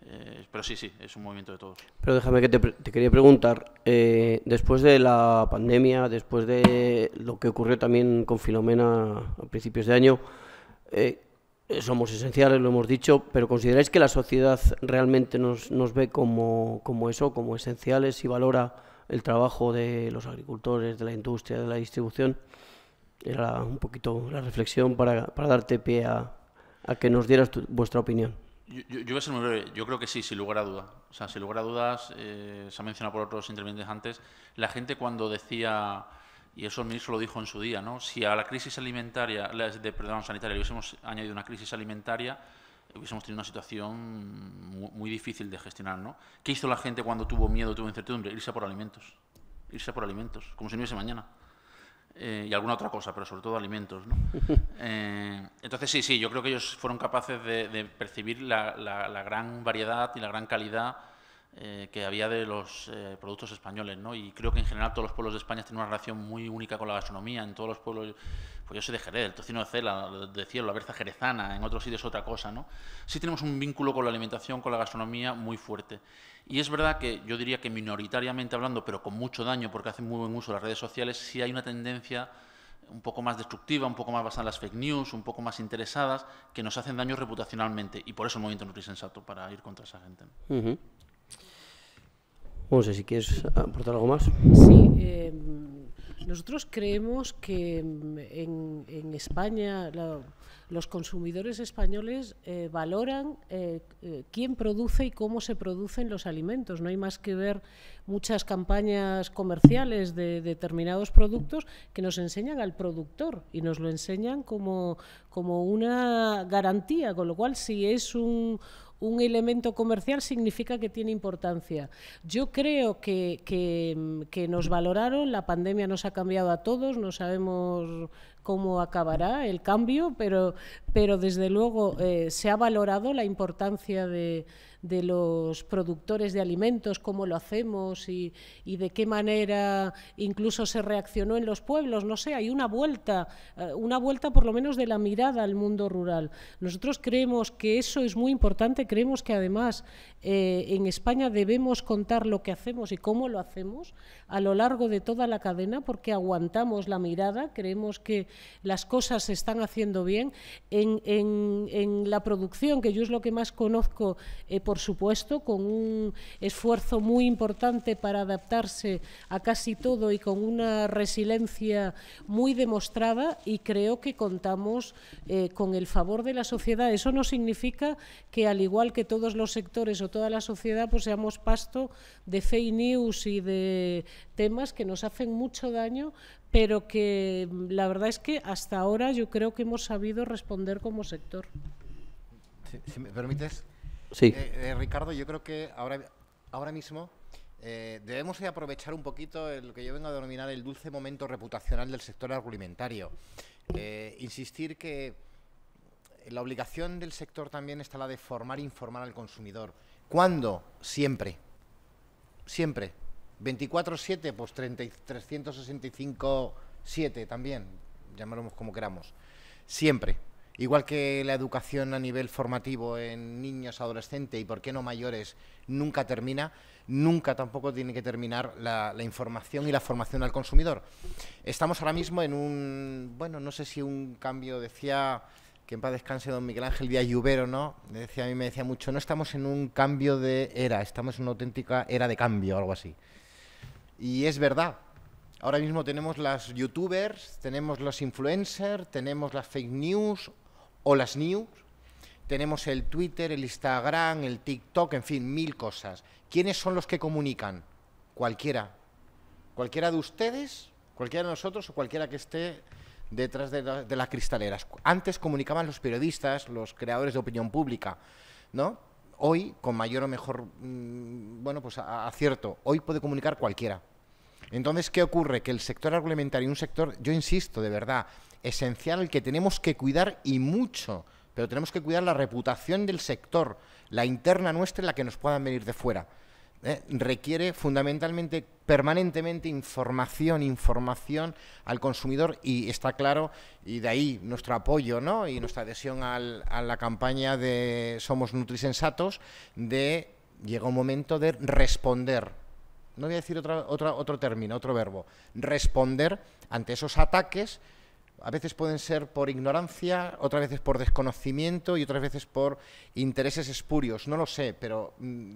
Eh, pero sí, sí, es un movimiento de todos. Pero déjame que te, te quería preguntar, eh, después de la pandemia, después de lo que ocurrió también con Filomena a principios de año, eh, somos esenciales, lo hemos dicho, pero ¿consideráis que la sociedad realmente nos, nos ve como, como eso, como esenciales y valora el trabajo de los agricultores, de la industria, de la distribución? Era un poquito la reflexión para, para darte pie a, a que nos dieras tu, vuestra opinión. Yo, yo, yo voy a ser muy breve. Yo creo que sí, sin lugar a dudas. O sea, sin lugar a dudas, eh, se ha mencionado por otros intervinientes antes, la gente cuando decía, y eso el ministro lo dijo en su día, ¿no? Si a la crisis alimentaria, de, perdón, sanitaria, le hubiésemos añadido una crisis alimentaria, hubiésemos tenido una situación muy, muy difícil de gestionar, ¿no? ¿Qué hizo la gente cuando tuvo miedo, tuvo incertidumbre? Irse a por alimentos. Irse a por alimentos, como si no hubiese mañana. Eh, y alguna otra cosa, pero sobre todo alimentos, ¿no? Eh, entonces, sí, sí, yo creo que ellos fueron capaces de, de percibir la, la, la gran variedad y la gran calidad eh, que había de los eh, productos españoles, ¿no? Y creo que, en general, todos los pueblos de España tienen una relación muy única con la gastronomía. En todos los pueblos... Pues yo soy de Jerez, el tocino de Cela, de Cielo, la berza jerezana, en otros sitios otra cosa, ¿no? Sí tenemos un vínculo con la alimentación, con la gastronomía muy fuerte. Y es verdad que yo diría que minoritariamente hablando, pero con mucho daño, porque hacen muy buen uso de las redes sociales, sí hay una tendencia un poco más destructiva, un poco más basada en las fake news, un poco más interesadas, que nos hacen daño reputacionalmente. Y por eso el movimiento NutriSensato, para ir contra esa gente, ¿no? Uh-huh. No sé si quieres aportar algo más. Sí, eh... nosotros creemos que en, en España la, los consumidores españoles eh, valoran eh, eh, quién produce y cómo se producen los alimentos. No hay más que ver muchas campañas comerciales de determinados productos que nos enseñan al productor y nos lo enseñan como, como una garantía, con lo cual si es un... un elemento comercial significa que tiene importancia. Yo creo que, que, que nos valoraron, la pandemia nos ha cambiado a todos, no sabemos cómo acabará el cambio, pero, pero desde luego eh, se ha valorado la importancia de, de los productores de alimentos, cómo lo hacemos y, y de qué manera incluso se reaccionó en los pueblos. No sé, hay una vuelta, una vuelta por lo menos de la mirada al mundo rural. Nosotros creemos que eso es muy importante, creemos que además eh, en España debemos contar lo que hacemos y cómo lo hacemos a lo largo de toda la cadena porque aguantamos la mirada, creemos que las cosas se están haciendo bien. En, en, en la producción, que yo es lo que más conozco, eh, por supuesto, con un esfuerzo muy importante para adaptarse a casi todo y con una resiliencia muy demostrada, y creo que contamos eh, con el favor de la sociedad. Eso no significa que, al igual que todos los sectores o toda la sociedad, pues seamos pasto de fake news y de temas que nos hacen mucho daño, pero que la verdad es que hasta ahora yo creo que hemos sabido responder como sector. Si, si me permites, sí. eh, eh, Ricardo, yo creo que ahora, ahora mismo eh, debemos de aprovechar un poquito el, lo que yo vengo a denominar el dulce momento reputacional del sector agroalimentario. Eh, insistir que la obligación del sector también está la de formar e informar al consumidor. ¿Cuándo? Siempre. Siempre. veinticuatro siete, pues trescientos sesenta y cinco siete también, llamémoslo como queramos. Siempre. Igual que la educación a nivel formativo en niños, adolescentes y, por qué no, mayores, nunca termina, nunca tampoco tiene que terminar la, la información y la formación al consumidor. Estamos ahora mismo en un, bueno, no sé si un cambio, decía, que en paz descanse don Miguel Ángel Díaz Llubero, ¿no? Decía, a mí me decía mucho, no estamos en un cambio de era, estamos en una auténtica era de cambio, algo así. Y es verdad, ahora mismo tenemos las youtubers, tenemos los influencers, tenemos las fake news o las news, tenemos el Twitter, el Instagram, el TikTok, en fin, mil cosas. ¿Quiénes son los que comunican? Cualquiera. Cualquiera de ustedes, cualquiera de nosotros o cualquiera que esté detrás de, la, de las cristaleras. Antes comunicaban los periodistas, los creadores de opinión pública, ¿no? Hoy, con mayor o mejor, mmm, bueno, pues acierto, hoy puede comunicar cualquiera. Entonces, ¿qué ocurre? Que el sector agroalimentario, un sector, yo insisto, de verdad, esencial, el que tenemos que cuidar y mucho, pero tenemos que cuidar la reputación del sector, la interna nuestra y la que nos puedan venir de fuera. Eh, requiere fundamentalmente, permanentemente, información, información al consumidor, y está claro, y de ahí nuestro apoyo, ¿no? Y nuestra adhesión al, a la campaña de Somos NutriSensatos, de llega un momento de responder, no voy a decir otra, otra, otro término, otro verbo, responder ante esos ataques. A veces pueden ser por ignorancia, otras veces por desconocimiento y otras veces por intereses espurios. No lo sé, pero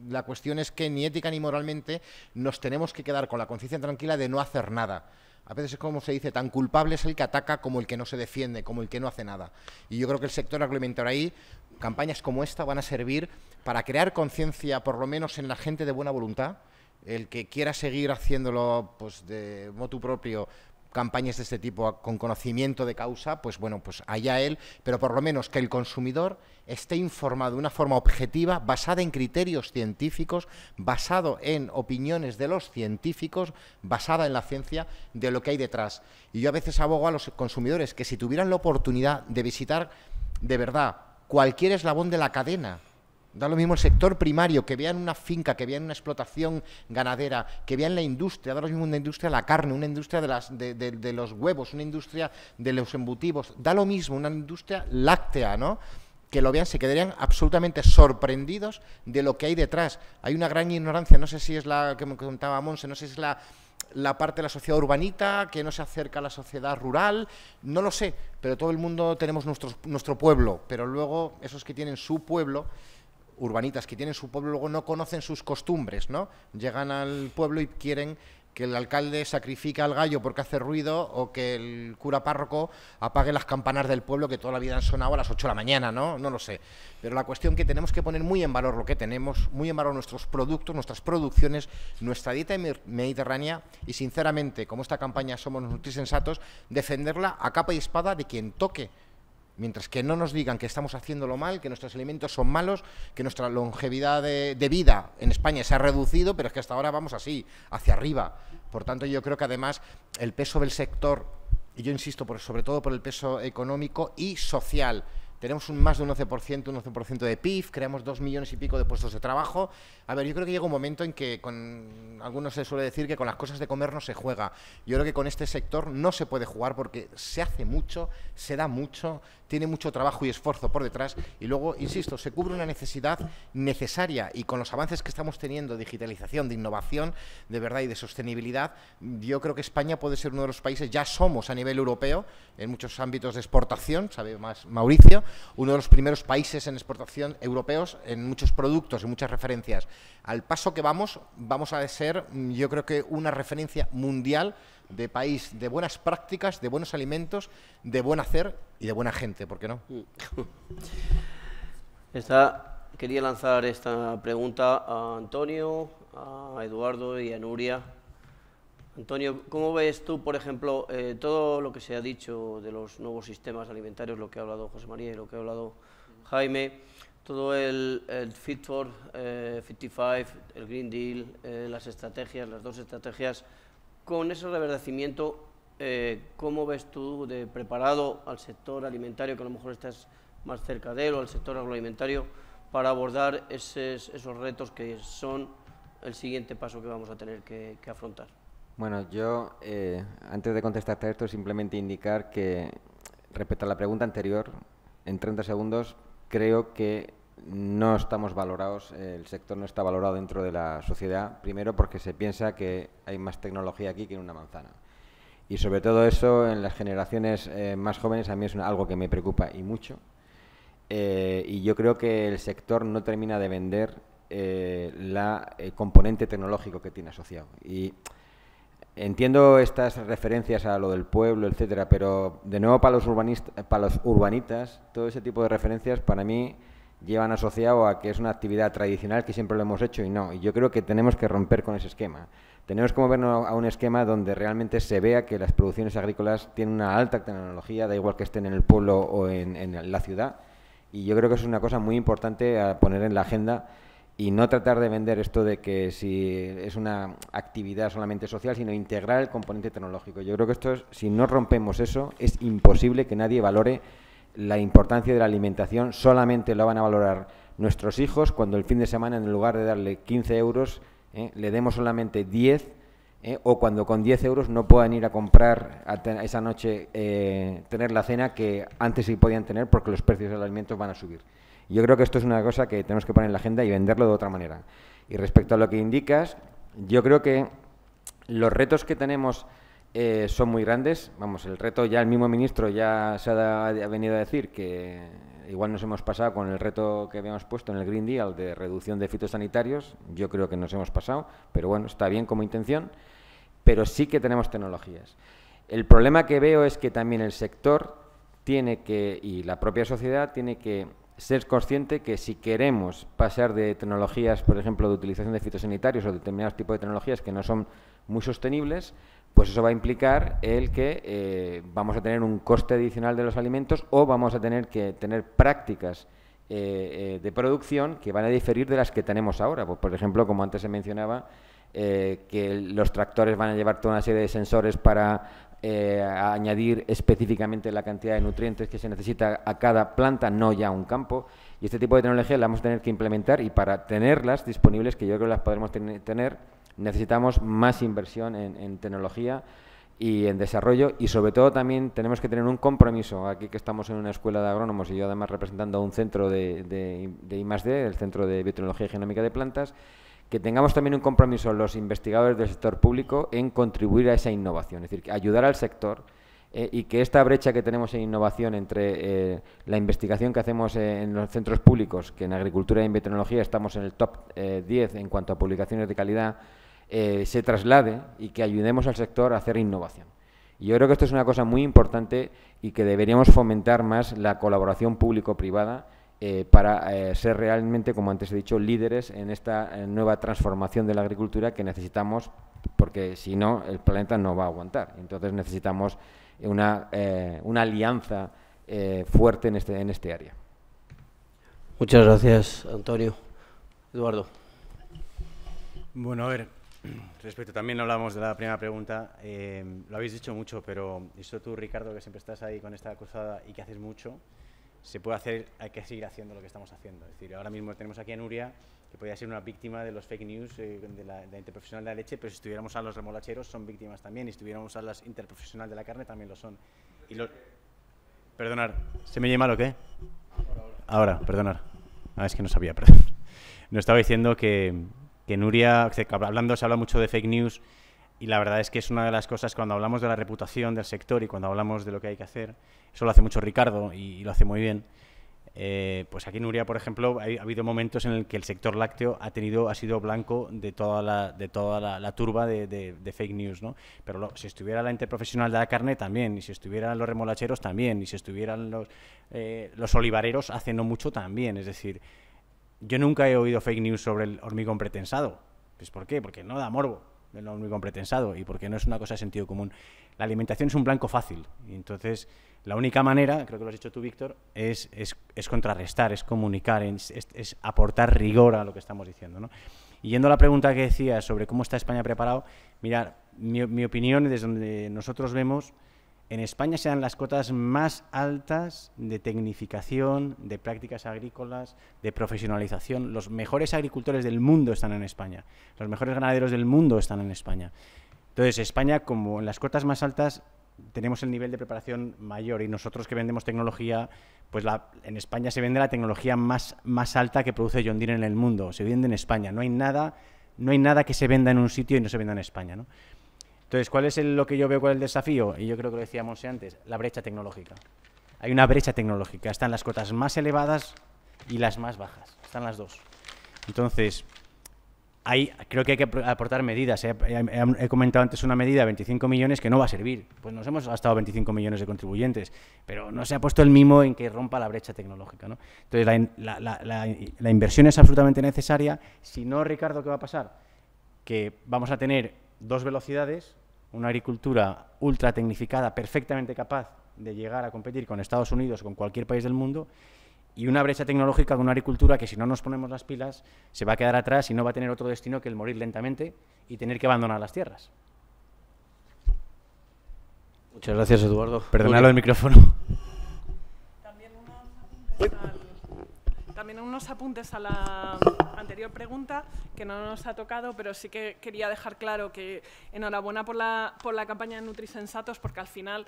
la cuestión es que ni ética ni moralmente nos tenemos que quedar con la conciencia tranquila de no hacer nada. A veces es como se dice, tan culpable es el que ataca como el que no se defiende, como el que no hace nada. Y yo creo que el sector agroalimentario ahí, campañas como esta van a servir para crear conciencia, por lo menos en la gente de buena voluntad, el que quiera seguir haciéndolo pues de motu propio, campañas de este tipo con conocimiento de causa, pues bueno, pues allá él, pero por lo menos que el consumidor esté informado de una forma objetiva, basada en criterios científicos, basado en opiniones de los científicos, basada en la ciencia de lo que hay detrás. Y yo a veces abogo a los consumidores que si tuvieran la oportunidad de visitar de verdad cualquier eslabón de la cadena, da lo mismo el sector primario, que vean una finca, que vean una explotación ganadera, que vean la industria, da lo mismo una industria de la carne, una industria de, las, de, de, de los huevos, una industria de los embutidos, da lo mismo una industria láctea, ¿no? Que lo vean, se quedarían absolutamente sorprendidos de lo que hay detrás. Hay una gran ignorancia, no sé si es la que me contaba Montse, no sé si es la, la parte de la sociedad urbanita, que no se acerca a la sociedad rural, no lo sé, pero todo el mundo tenemos nuestro, nuestro pueblo, pero luego esos que tienen su pueblo, urbanitas que tienen su pueblo, luego no conocen sus costumbres, ¿no? Llegan al pueblo y quieren que el alcalde sacrifique al gallo porque hace ruido o que el cura párroco apague las campanas del pueblo que toda la vida han sonado a las ocho de la mañana, ¿no? No lo sé. Pero la cuestión que tenemos que poner muy en valor lo que tenemos, muy en valor nuestros productos, nuestras producciones, nuestra dieta mediterránea y, sinceramente, como esta campaña Somos NutriSensatos, defenderla a capa y espada de quien toque. Mientras que no nos digan que estamos haciéndolo mal, que nuestros alimentos son malos, que nuestra longevidad de, de vida en España se ha reducido, pero es que hasta ahora vamos así, hacia arriba. Por tanto, yo creo que además el peso del sector, y yo insisto por, sobre todo por el peso económico y social, Tenemos un más de un once por ciento, un once por ciento de P I B, creamos dos millones y pico de puestos de trabajo. A ver, yo creo que llega un momento en que, con algunos se suele decir que con las cosas de comer no se juega. Yo creo que con este sector no se puede jugar porque se hace mucho, se da mucho, tiene mucho trabajo y esfuerzo por detrás y luego, insisto, se cubre una necesidad necesaria y con los avances que estamos teniendo de digitalización, de innovación, de verdad y de sostenibilidad, yo creo que España puede ser uno de los países, ya somos a nivel europeo, en muchos ámbitos de exportación, sabe más Mauricio, uno de los primeros países en exportación europeos en muchos productos, en muchas referencias. Al paso que vamos, vamos a ser, yo creo que una referencia mundial de país, de buenas prácticas, de buenos alimentos, de buen hacer y de buena gente, ¿por qué no? Esta, quería lanzar esta pregunta a Antonio, a Eduardo y a Nuria. Antonio, ¿cómo ves tú, por ejemplo, eh, todo lo que se ha dicho de los nuevos sistemas alimentarios, lo que ha hablado José María y lo que ha hablado Jaime, todo el, el Fit for eh, cincuenta y cinco, el Green Deal, eh, las estrategias, las dos estrategias, con ese reverdecimiento, eh, cómo ves tú de preparado al sector alimentario, que a lo mejor estás más cerca de él, o al sector agroalimentario, para abordar esos, esos retos que son el siguiente paso que vamos a tener que, que afrontar? Bueno, yo, eh, antes de contestarte esto, simplemente indicar que, respecto a la pregunta anterior, en treinta segundos, creo que no estamos valorados, eh, el sector no está valorado dentro de la sociedad, primero porque se piensa que hay más tecnología aquí que en una manzana. Y sobre todo eso, en las generaciones eh, más jóvenes, a mí es una, algo que me preocupa y mucho. Eh, y yo creo que el sector no termina de vender eh, la, el componente tecnológico que tiene asociado. Y entiendo estas referencias a lo del pueblo, etcétera, pero de nuevo para los, para los urbanitas, todo ese tipo de referencias para mí llevan asociado a que es una actividad tradicional que siempre lo hemos hecho y no. Y yo creo que tenemos que romper con ese esquema. Tenemos que movernos a un esquema donde realmente se vea que las producciones agrícolas tienen una alta tecnología, da igual que estén en el pueblo o en, en la ciudad. Y yo creo que eso es una cosa muy importante a poner en la agenda. Y no tratar de vender esto de que si es una actividad solamente social, sino integrar el componente tecnológico. Yo creo que esto es, si no rompemos eso, es imposible que nadie valore la importancia de la alimentación. Solamente lo van a valorar nuestros hijos cuando el fin de semana, en lugar de darle quince euros, eh, le demos solamente diez, eh, o cuando con diez euros no puedan ir a comprar a ten, esa noche, eh, tener la cena que antes sí podían tener porque los precios de los alimentos van a subir. Yo creo que esto es una cosa que tenemos que poner en la agenda y venderlo de otra manera. Y respecto a lo que indicas, yo creo que los retos que tenemos eh, son muy grandes. Vamos, el reto, ya el mismo ministro ya se ha, ha venido a decir que igual nos hemos pasado con el reto que habíamos puesto en el Green Deal de reducción de fitosanitarios. Yo creo que nos hemos pasado, pero bueno, está bien como intención. Pero sí que tenemos tecnologías. El problema que veo es que también el sector tiene que, y la propia sociedad tiene que, ser consciente que si queremos pasar de tecnologías, por ejemplo, de utilización de fitosanitarios o determinados tipos de tecnologías que no son muy sostenibles, pues eso va a implicar el que eh, vamos a tener un coste adicional de los alimentos o vamos a tener que tener prácticas eh, eh, de producción que van a diferir de las que tenemos ahora. Pues, por ejemplo, como antes se mencionaba, eh, que los tractores van a llevar toda una serie de sensores para Eh, a añadir específicamente la cantidad de nutrientes que se necesita a cada planta, no ya a un campo. Y este tipo de tecnologías las vamos a tener que implementar y para tenerlas disponibles, que yo creo que las podremos ten tener, necesitamos más inversión en, en tecnología y en desarrollo y, sobre todo, también tenemos que tener un compromiso. Aquí que estamos en una escuela de agrónomos y yo, además, representando un centro de, de, de I más D, el Centro de Biotecnología y Genómica de Plantas, que tengamos también un compromiso los investigadores del sector público en contribuir a esa innovación, es decir, ayudar al sector eh, y que esta brecha que tenemos en innovación entre eh, la investigación que hacemos eh, en los centros públicos, que en agricultura y en biotecnología estamos en el top eh, diez en cuanto a publicaciones de calidad, eh, se traslade y que ayudemos al sector a hacer innovación. Y yo creo que esto es una cosa muy importante y que deberíamos fomentar más la colaboración público-privada Eh, para eh, ser realmente, como antes he dicho, líderes en esta eh, nueva transformación de la agricultura que necesitamos, porque si no, el planeta no va a aguantar. Entonces necesitamos una, eh, una alianza eh, fuerte en este, en este área. Muchas gracias, Antonio. Eduardo. Bueno, a ver, respecto, también hablamos de la primera pregunta, eh, lo habéis dicho mucho, pero esto tú, Ricardo, que siempre estás ahí con esta cruzada y que haces mucho, se puede hacer, hay que seguir haciendo lo que estamos haciendo. Es decir, ahora mismo tenemos aquí a Nuria, que podría ser una víctima de los fake news eh, de, la, de la interprofesional de la leche, pero si estuviéramos a los remolacheros son víctimas también, y si estuviéramos a las interprofesional de la carne también lo son. Y los... Perdonar, ¿se me oye mal o qué? Ahora, perdonar. Ah, es que no sabía, perdón. No estaba diciendo que, que Nuria, hablando, se habla mucho de fake news, y la verdad es que es una de las cosas, cuando hablamos de la reputación del sector y cuando hablamos de lo que hay que hacer, eso lo hace mucho Ricardo y, y lo hace muy bien. Eh, pues aquí Nuria, por ejemplo, ha, ha habido momentos en el que el sector lácteo ha tenido, ha sido blanco de toda la, de toda la, la turba de, de, de fake news, ¿no? Pero lo, si estuviera la interprofesional de la carne también, y si estuvieran los remolacheros también, y si estuvieran los, eh, los olivareros hace no mucho también. Es decir, yo nunca he oído fake news sobre el hormigón pretensado. Pues, ¿por qué? Porque no da morbo el hormigón pretensado y porque no es una cosa de sentido común. La alimentación es un blanco fácil y entonces la única manera, creo que lo has dicho tú, Víctor, es, es, es contrarrestar, es comunicar, es, es, es aportar rigor a lo que estamos diciendo, ¿no? Y yendo a la pregunta que decía sobre cómo está España preparado, mirad, mi, mi opinión, desde donde nosotros vemos, en España se dan las cotas más altas de tecnificación, de prácticas agrícolas, de profesionalización. Los mejores agricultores del mundo están en España, los mejores ganaderos del mundo están en España. Entonces, España, como en las cotas más altas, tenemos el nivel de preparación mayor y nosotros que vendemos tecnología, pues la, en España se vende la tecnología más, más alta que produce John Deere en el mundo, se vende en España, no hay nada, no hay nada que se venda en un sitio y no se venda en España, ¿no? Entonces, ¿cuál es el, lo que yo veo, cuál es el desafío? Y yo creo que lo decía Montse antes, la brecha tecnológica. Hay una brecha tecnológica, están las cotas más elevadas y las más bajas, están las dos. Entonces, Hay, creo que hay que aportar medidas. He, he, he comentado antes una medida de veinticinco millones que no va a servir. Pues nos hemos gastado veinticinco millones de contribuyentes, pero no se ha puesto el mimo en que rompa la brecha tecnológica, ¿no? Entonces, la, la, la, la, la inversión es absolutamente necesaria. Si no, Ricardo, ¿qué va a pasar? Que vamos a tener dos velocidades, una agricultura ultra tecnificada, perfectamente capaz de llegar a competir con Estados Unidos, con cualquier país del mundo, y una brecha tecnológica de una agricultura que, si no nos ponemos las pilas, se va a quedar atrás y no va a tener otro destino que el morir lentamente y tener que abandonar las tierras. Muchas gracias, Eduardo. Perdónalo el micrófono. También unos apuntes, al, también unos apuntes a la anterior pregunta, que no nos ha tocado, pero sí que quería dejar claro que enhorabuena por la, por la campaña de NutriSensatos, porque al final…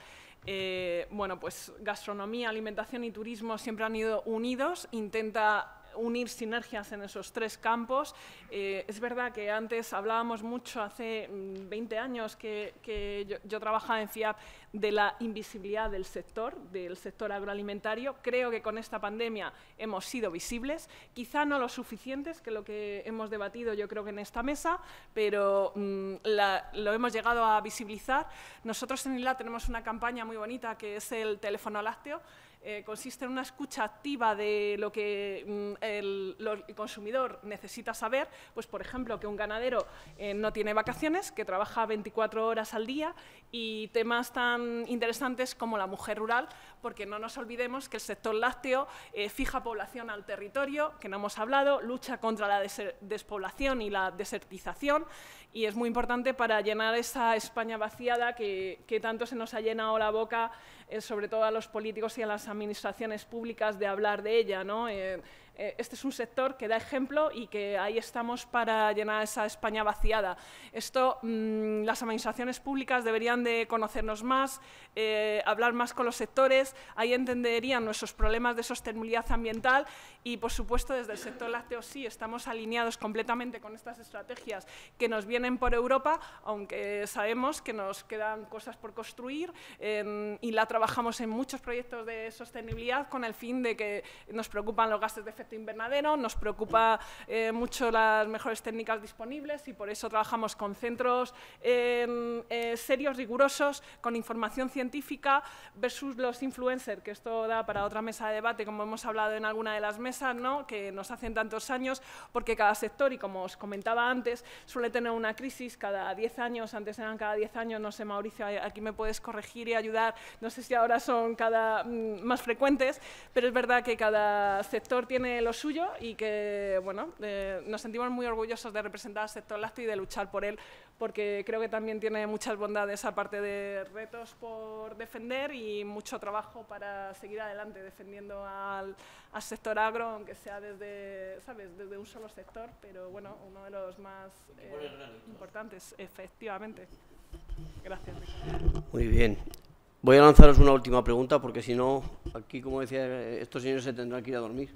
Eh, bueno, pues gastronomía, alimentación y turismo siempre han ido unidos, intenta unir sinergias en esos tres campos. Eh, es verdad que antes hablábamos mucho, hace veinte años que, que yo, yo trabajaba en FIAP, de la invisibilidad del sector, del sector agroalimentario. Creo que con esta pandemia hemos sido visibles, quizá no lo suficientes, que lo que hemos debatido yo creo que en esta mesa, pero mmm, la, lo hemos llegado a visibilizar. Nosotros en INLAC tenemos una campaña muy bonita que es el teléfono lácteo. Eh, consiste en una escucha activa de lo que mm, el, lo, el consumidor necesita saber, pues por ejemplo que un ganadero eh, no tiene vacaciones, que trabaja veinticuatro horas al día, y temas tan interesantes como la mujer rural, porque no nos olvidemos que el sector lácteo eh, fija población al territorio, que no hemos hablado, lucha contra la despoblación y la desertización, y es muy importante para llenar esa España vaciada que, que tanto se nos ha llenado la boca, eh, sobre todo a los políticos y a las administraciones públicas, de hablar de ella, ¿no? Eh, eh, este es un sector que da ejemplo y que ahí estamos para llenar esa España vaciada. Esto, mmm, las administraciones públicas deberían de conocernos más, eh, hablar más con los sectores, ahí entenderían nuestros problemas de sostenibilidad ambiental y, por supuesto, desde el sector lácteo sí estamos alineados completamente con estas estrategias que nos vienen por Europa, aunque sabemos que nos quedan cosas por construir, eh, y la trabajamos en muchos proyectos de sostenibilidad con el fin de que nos preocupan los gases de efecto invernadero, nos preocupa eh, mucho las mejores técnicas disponibles y por eso trabajamos con centros eh, eh, serios, rigurosos, con información científica versus los influencers, que esto da para otra mesa de debate, como hemos hablado en alguna de las mesas, ¿no?, que nos hacen tantos años, porque cada sector, y como os comentaba antes, suele tener una crisis cada diez años, antes eran cada diez años, no sé, Mauricio, aquí me puedes corregir y ayudar, no sé si ahora son cada más frecuentes, pero es verdad que cada sector tiene tiene lo suyo y que, bueno, eh, nos sentimos muy orgullosos de representar al sector lácteo y de luchar por él, porque creo que también tiene muchas bondades, aparte de retos por defender y mucho trabajo para seguir adelante defendiendo al, al sector agro, aunque sea desde, ¿sabes?, desde un solo sector, pero bueno, uno de los más eh, importantes, efectivamente. Gracias, Ricardo. Muy bien. Voy a lanzaros una última pregunta, porque si no, aquí, como decía, estos señores se tendrán que ir a dormir.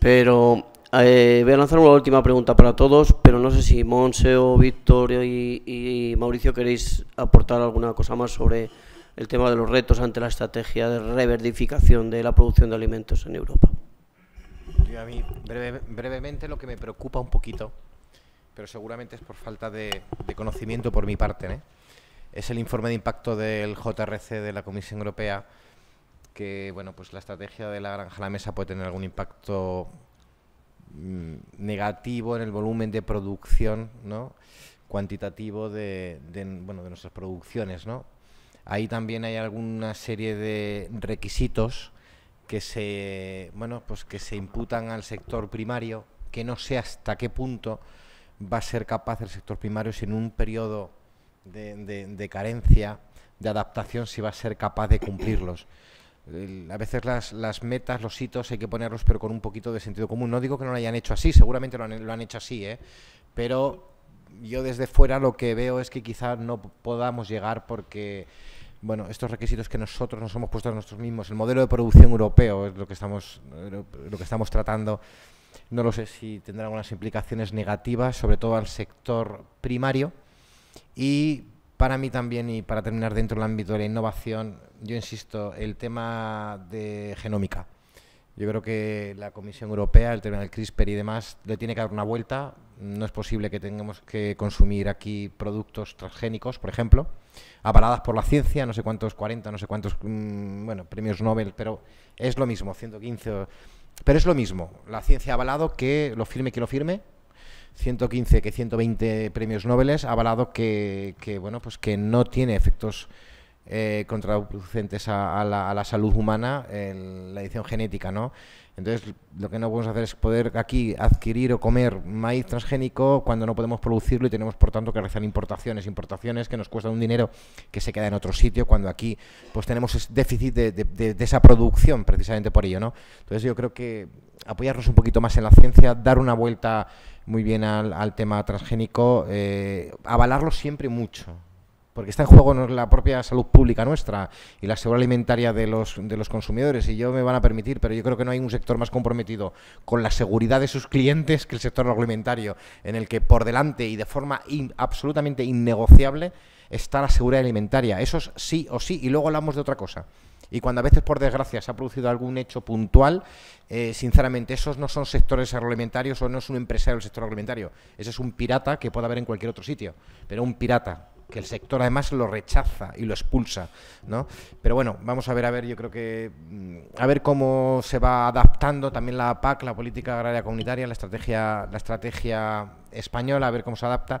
Pero eh, voy a lanzar una última pregunta para todos, pero no sé si Montse o Víctor y, y Mauricio queréis aportar alguna cosa más sobre el tema de los retos ante la estrategia de reverdificación de la producción de alimentos en Europa. Yo a mí, breve, brevemente, lo que me preocupa un poquito, pero seguramente es por falta de, de conocimiento por mi parte, ¿eh? Es el informe de impacto del J R C de la Comisión Europea, que bueno, pues la estrategia de la granja a la mesa puede tener algún impacto mm, negativo en el volumen de producción, ¿no?, cuantitativo de, de, bueno, de nuestras producciones, ¿no? Ahí también hay alguna serie de requisitos que se, bueno, pues que se imputan al sector primario, que no sé hasta qué punto va a ser capaz el sector primario, si en un periodo De, de, de carencia, de adaptación, si va a ser capaz de cumplirlos. El, a veces las, las metas, los hitos hay que ponerlos, pero con un poquito de sentido común. No digo que no lo hayan hecho así, seguramente lo han, lo han hecho así, ¿eh? Pero yo desde fuera lo que veo es que quizás no podamos llegar porque, bueno, estos requisitos que nosotros nos hemos puesto a nosotros mismos, el modelo de producción europeo es lo que estamos, lo que estamos tratando. No lo sé si tendrá algunas implicaciones negativas, sobre todo al sector primario. Y para mí también, y para terminar dentro del ámbito de la innovación, yo insisto, el tema de genómica. Yo creo que la Comisión Europea, el tema del CRISPR y demás, le tiene que dar una vuelta. No es posible que tengamos que consumir aquí productos transgénicos, por ejemplo, avaladas por la ciencia, no sé cuántos, cuarenta, no sé cuántos, mmm, bueno, premios Nobel, pero es lo mismo, ciento quince, pero es lo mismo. La ciencia ha avalado que lo firme, que lo firme, ciento quince que ciento veinte premios Nobel ha avalado que, que, bueno, pues que no tiene efectos eh, contraproducentes a, a, la, a la salud humana el, la edición genética, ¿no? Entonces, lo que no podemos hacer es poder aquí adquirir o comer maíz transgénico cuando no podemos producirlo y tenemos, por tanto, que realizar importaciones, importaciones que nos cuestan un dinero que se queda en otro sitio, cuando aquí pues tenemos déficit de, de, de, de esa producción, precisamente por ello, ¿no? Entonces, yo creo que apoyarnos un poquito más en la ciencia, dar una vuelta muy bien al, al tema transgénico, eh, avalarlo siempre mucho, porque está en juego la propia salud pública nuestra y la seguridad alimentaria de los, de los consumidores, y yo me van a permitir, pero yo creo que no hay un sector más comprometido con la seguridad de sus clientes que el sector agroalimentario, en el que por delante y de forma in, absolutamente innegociable está la seguridad alimentaria. Eso es sí o sí, y luego hablamos de otra cosa. Y cuando a veces, por desgracia, se ha producido algún hecho puntual, eh, sinceramente, esos no son sectores agroalimentarios o no es un empresario del sector agroalimentario. Ese es un pirata que puede haber en cualquier otro sitio, pero un pirata que el sector además lo rechaza y lo expulsa, ¿no? Pero bueno, vamos a ver, a ver, yo creo que a ver cómo se va adaptando también la P A C, la Política Agraria Comunitaria, la estrategia, la estrategia española, a ver cómo se adapta,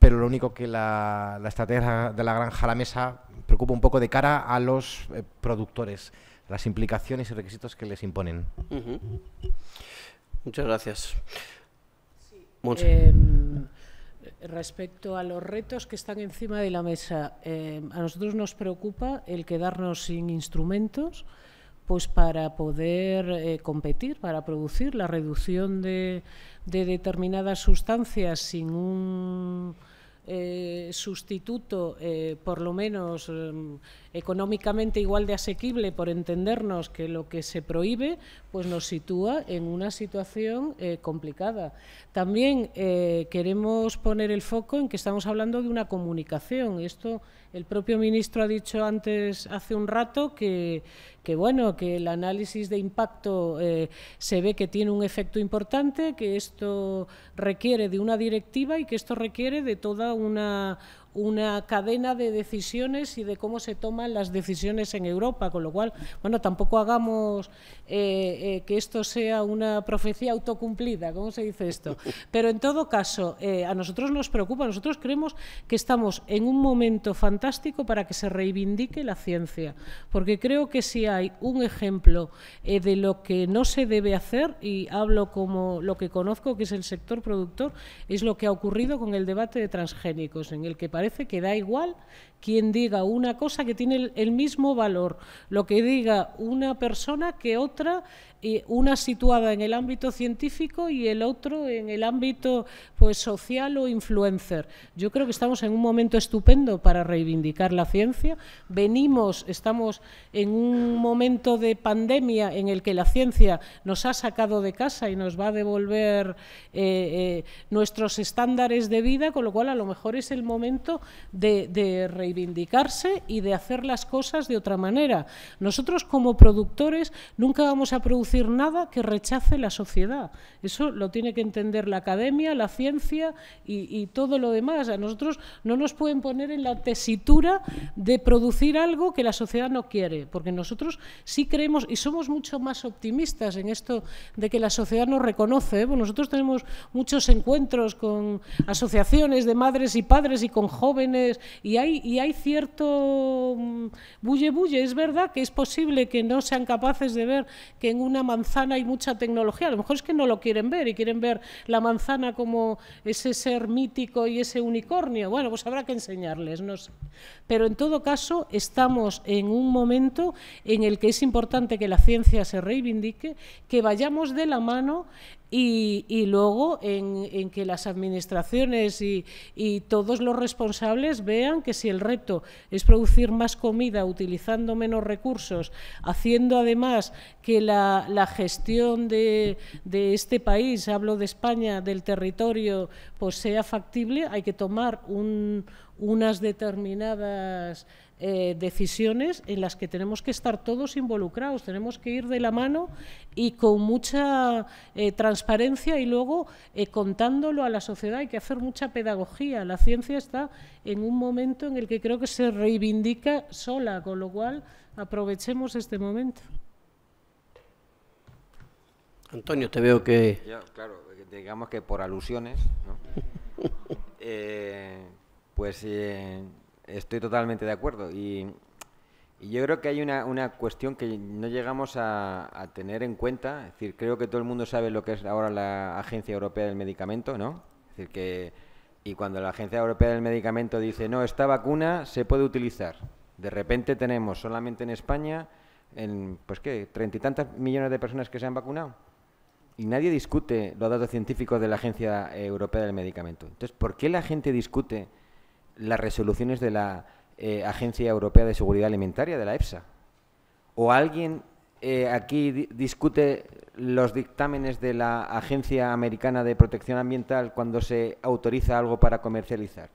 pero lo único que la, la estrategia de la granja a la mesa preocupa un poco de cara a los eh, productores, las implicaciones y requisitos que les imponen. Uh-huh. Muchas gracias. Sí. Montse. Eh, Respecto a los retos que están encima de la mesa, eh, a nosotros nos preocupa el quedarnos sin instrumentos pues para poder eh, competir, para producir. La reducción de, de determinadas sustancias sin un eh, sustituto, eh, por lo menos eh, económicamente igual de asequible, por entendernos, que lo que se prohíbe, pues nos sitúa en una situación eh, complicada. También eh, queremos poner el foco en que estamos hablando de una comunicación. Esto el propio ministro ha dicho antes, hace un rato, que, que bueno, que el análisis de impacto eh, se ve que tiene un efecto importante, que esto requiere de una directiva y que esto requiere de toda una una cadena de decisiones y de cómo se toman las decisiones en Europa, con lo cual, bueno, tampoco hagamos eh, eh, que esto sea una profecía autocumplida, ¿cómo se dice esto? Pero en todo caso, eh, a nosotros nos preocupa, nosotros creemos que estamos en un momento fantástico para que se reivindique la ciencia, porque creo que si hay un ejemplo eh, de lo que no se debe hacer, y hablo como lo que conozco, que es el sector productor, es lo que ha ocurrido con el debate de transgénicos, en el que parece que da igual quien diga una cosa, que tiene el, el mismo valor, lo que diga una persona que otra, eh, una situada en el ámbito científico y el otro en el ámbito pues social o influencer. Yo creo que estamos en un momento estupendo para reivindicar la ciencia. Venimos, estamos en un momento de pandemia en el que la ciencia nos ha sacado de casa y nos va a devolver eh, eh, nuestros estándares de vida, con lo cual a lo mejor es el momento de, de reivindicar reivindicarse y de hacer las cosas de otra manera. Nosotros como productores nunca vamos a producir nada que rechace la sociedad. Eso lo tiene que entender la academia, la ciencia y, y todo lo demás. A nosotros no nos pueden poner en la tesitura de producir algo que la sociedad no quiere, porque nosotros sí creemos y somos mucho más optimistas en esto de que la sociedad nos reconoce, ¿eh? Bueno, nosotros tenemos muchos encuentros con asociaciones de madres y padres y con jóvenes y hay Y hay cierto bulle-bulle. Es verdad que es posible que no sean capaces de ver que en una manzana hay mucha tecnología. A lo mejor es que no lo quieren ver y quieren ver la manzana como ese ser mítico y ese unicornio. Bueno, pues habrá que enseñarles, no sé. Pero en todo caso estamos en un momento en el que es importante que la ciencia se reivindique, que vayamos de la mano. Y, y luego en, en que las administraciones y, y todos los responsables vean que si el reto es producir más comida utilizando menos recursos, haciendo además que la, la gestión de, de este país, hablo de España, del territorio, pues sea factible, hay que tomar un, unas determinadas Eh, decisiones en las que tenemos que estar todos involucrados, tenemos que ir de la mano y con mucha eh, transparencia y luego eh, contándolo a la sociedad. Hay que hacer mucha pedagogía. La ciencia está en un momento en el que creo que se reivindica sola, con lo cual aprovechemos este momento. Antonio, te veo que… Ya, claro, digamos que por alusiones, ¿no? eh, pues… Eh, Estoy totalmente de acuerdo y, y yo creo que hay una, una cuestión que no llegamos a, a tener en cuenta. Es decir, creo que todo el mundo sabe lo que es ahora la Agencia Europea del Medicamento, ¿no? Es decir, que, y cuando la Agencia Europea del Medicamento dice, no, esta vacuna se puede utilizar, de repente tenemos solamente en España, en, pues qué, treinta y tantas millones de personas que se han vacunado y nadie discute los datos científicos de la Agencia Europea del Medicamento. Entonces, ¿por qué la gente discute las resoluciones de la eh, Agencia Europea de Seguridad Alimentaria, de la EFSA? ¿O alguien eh, aquí di discute los dictámenes de la Agencia Americana de Protección Ambiental cuando se autoriza algo para comercializar?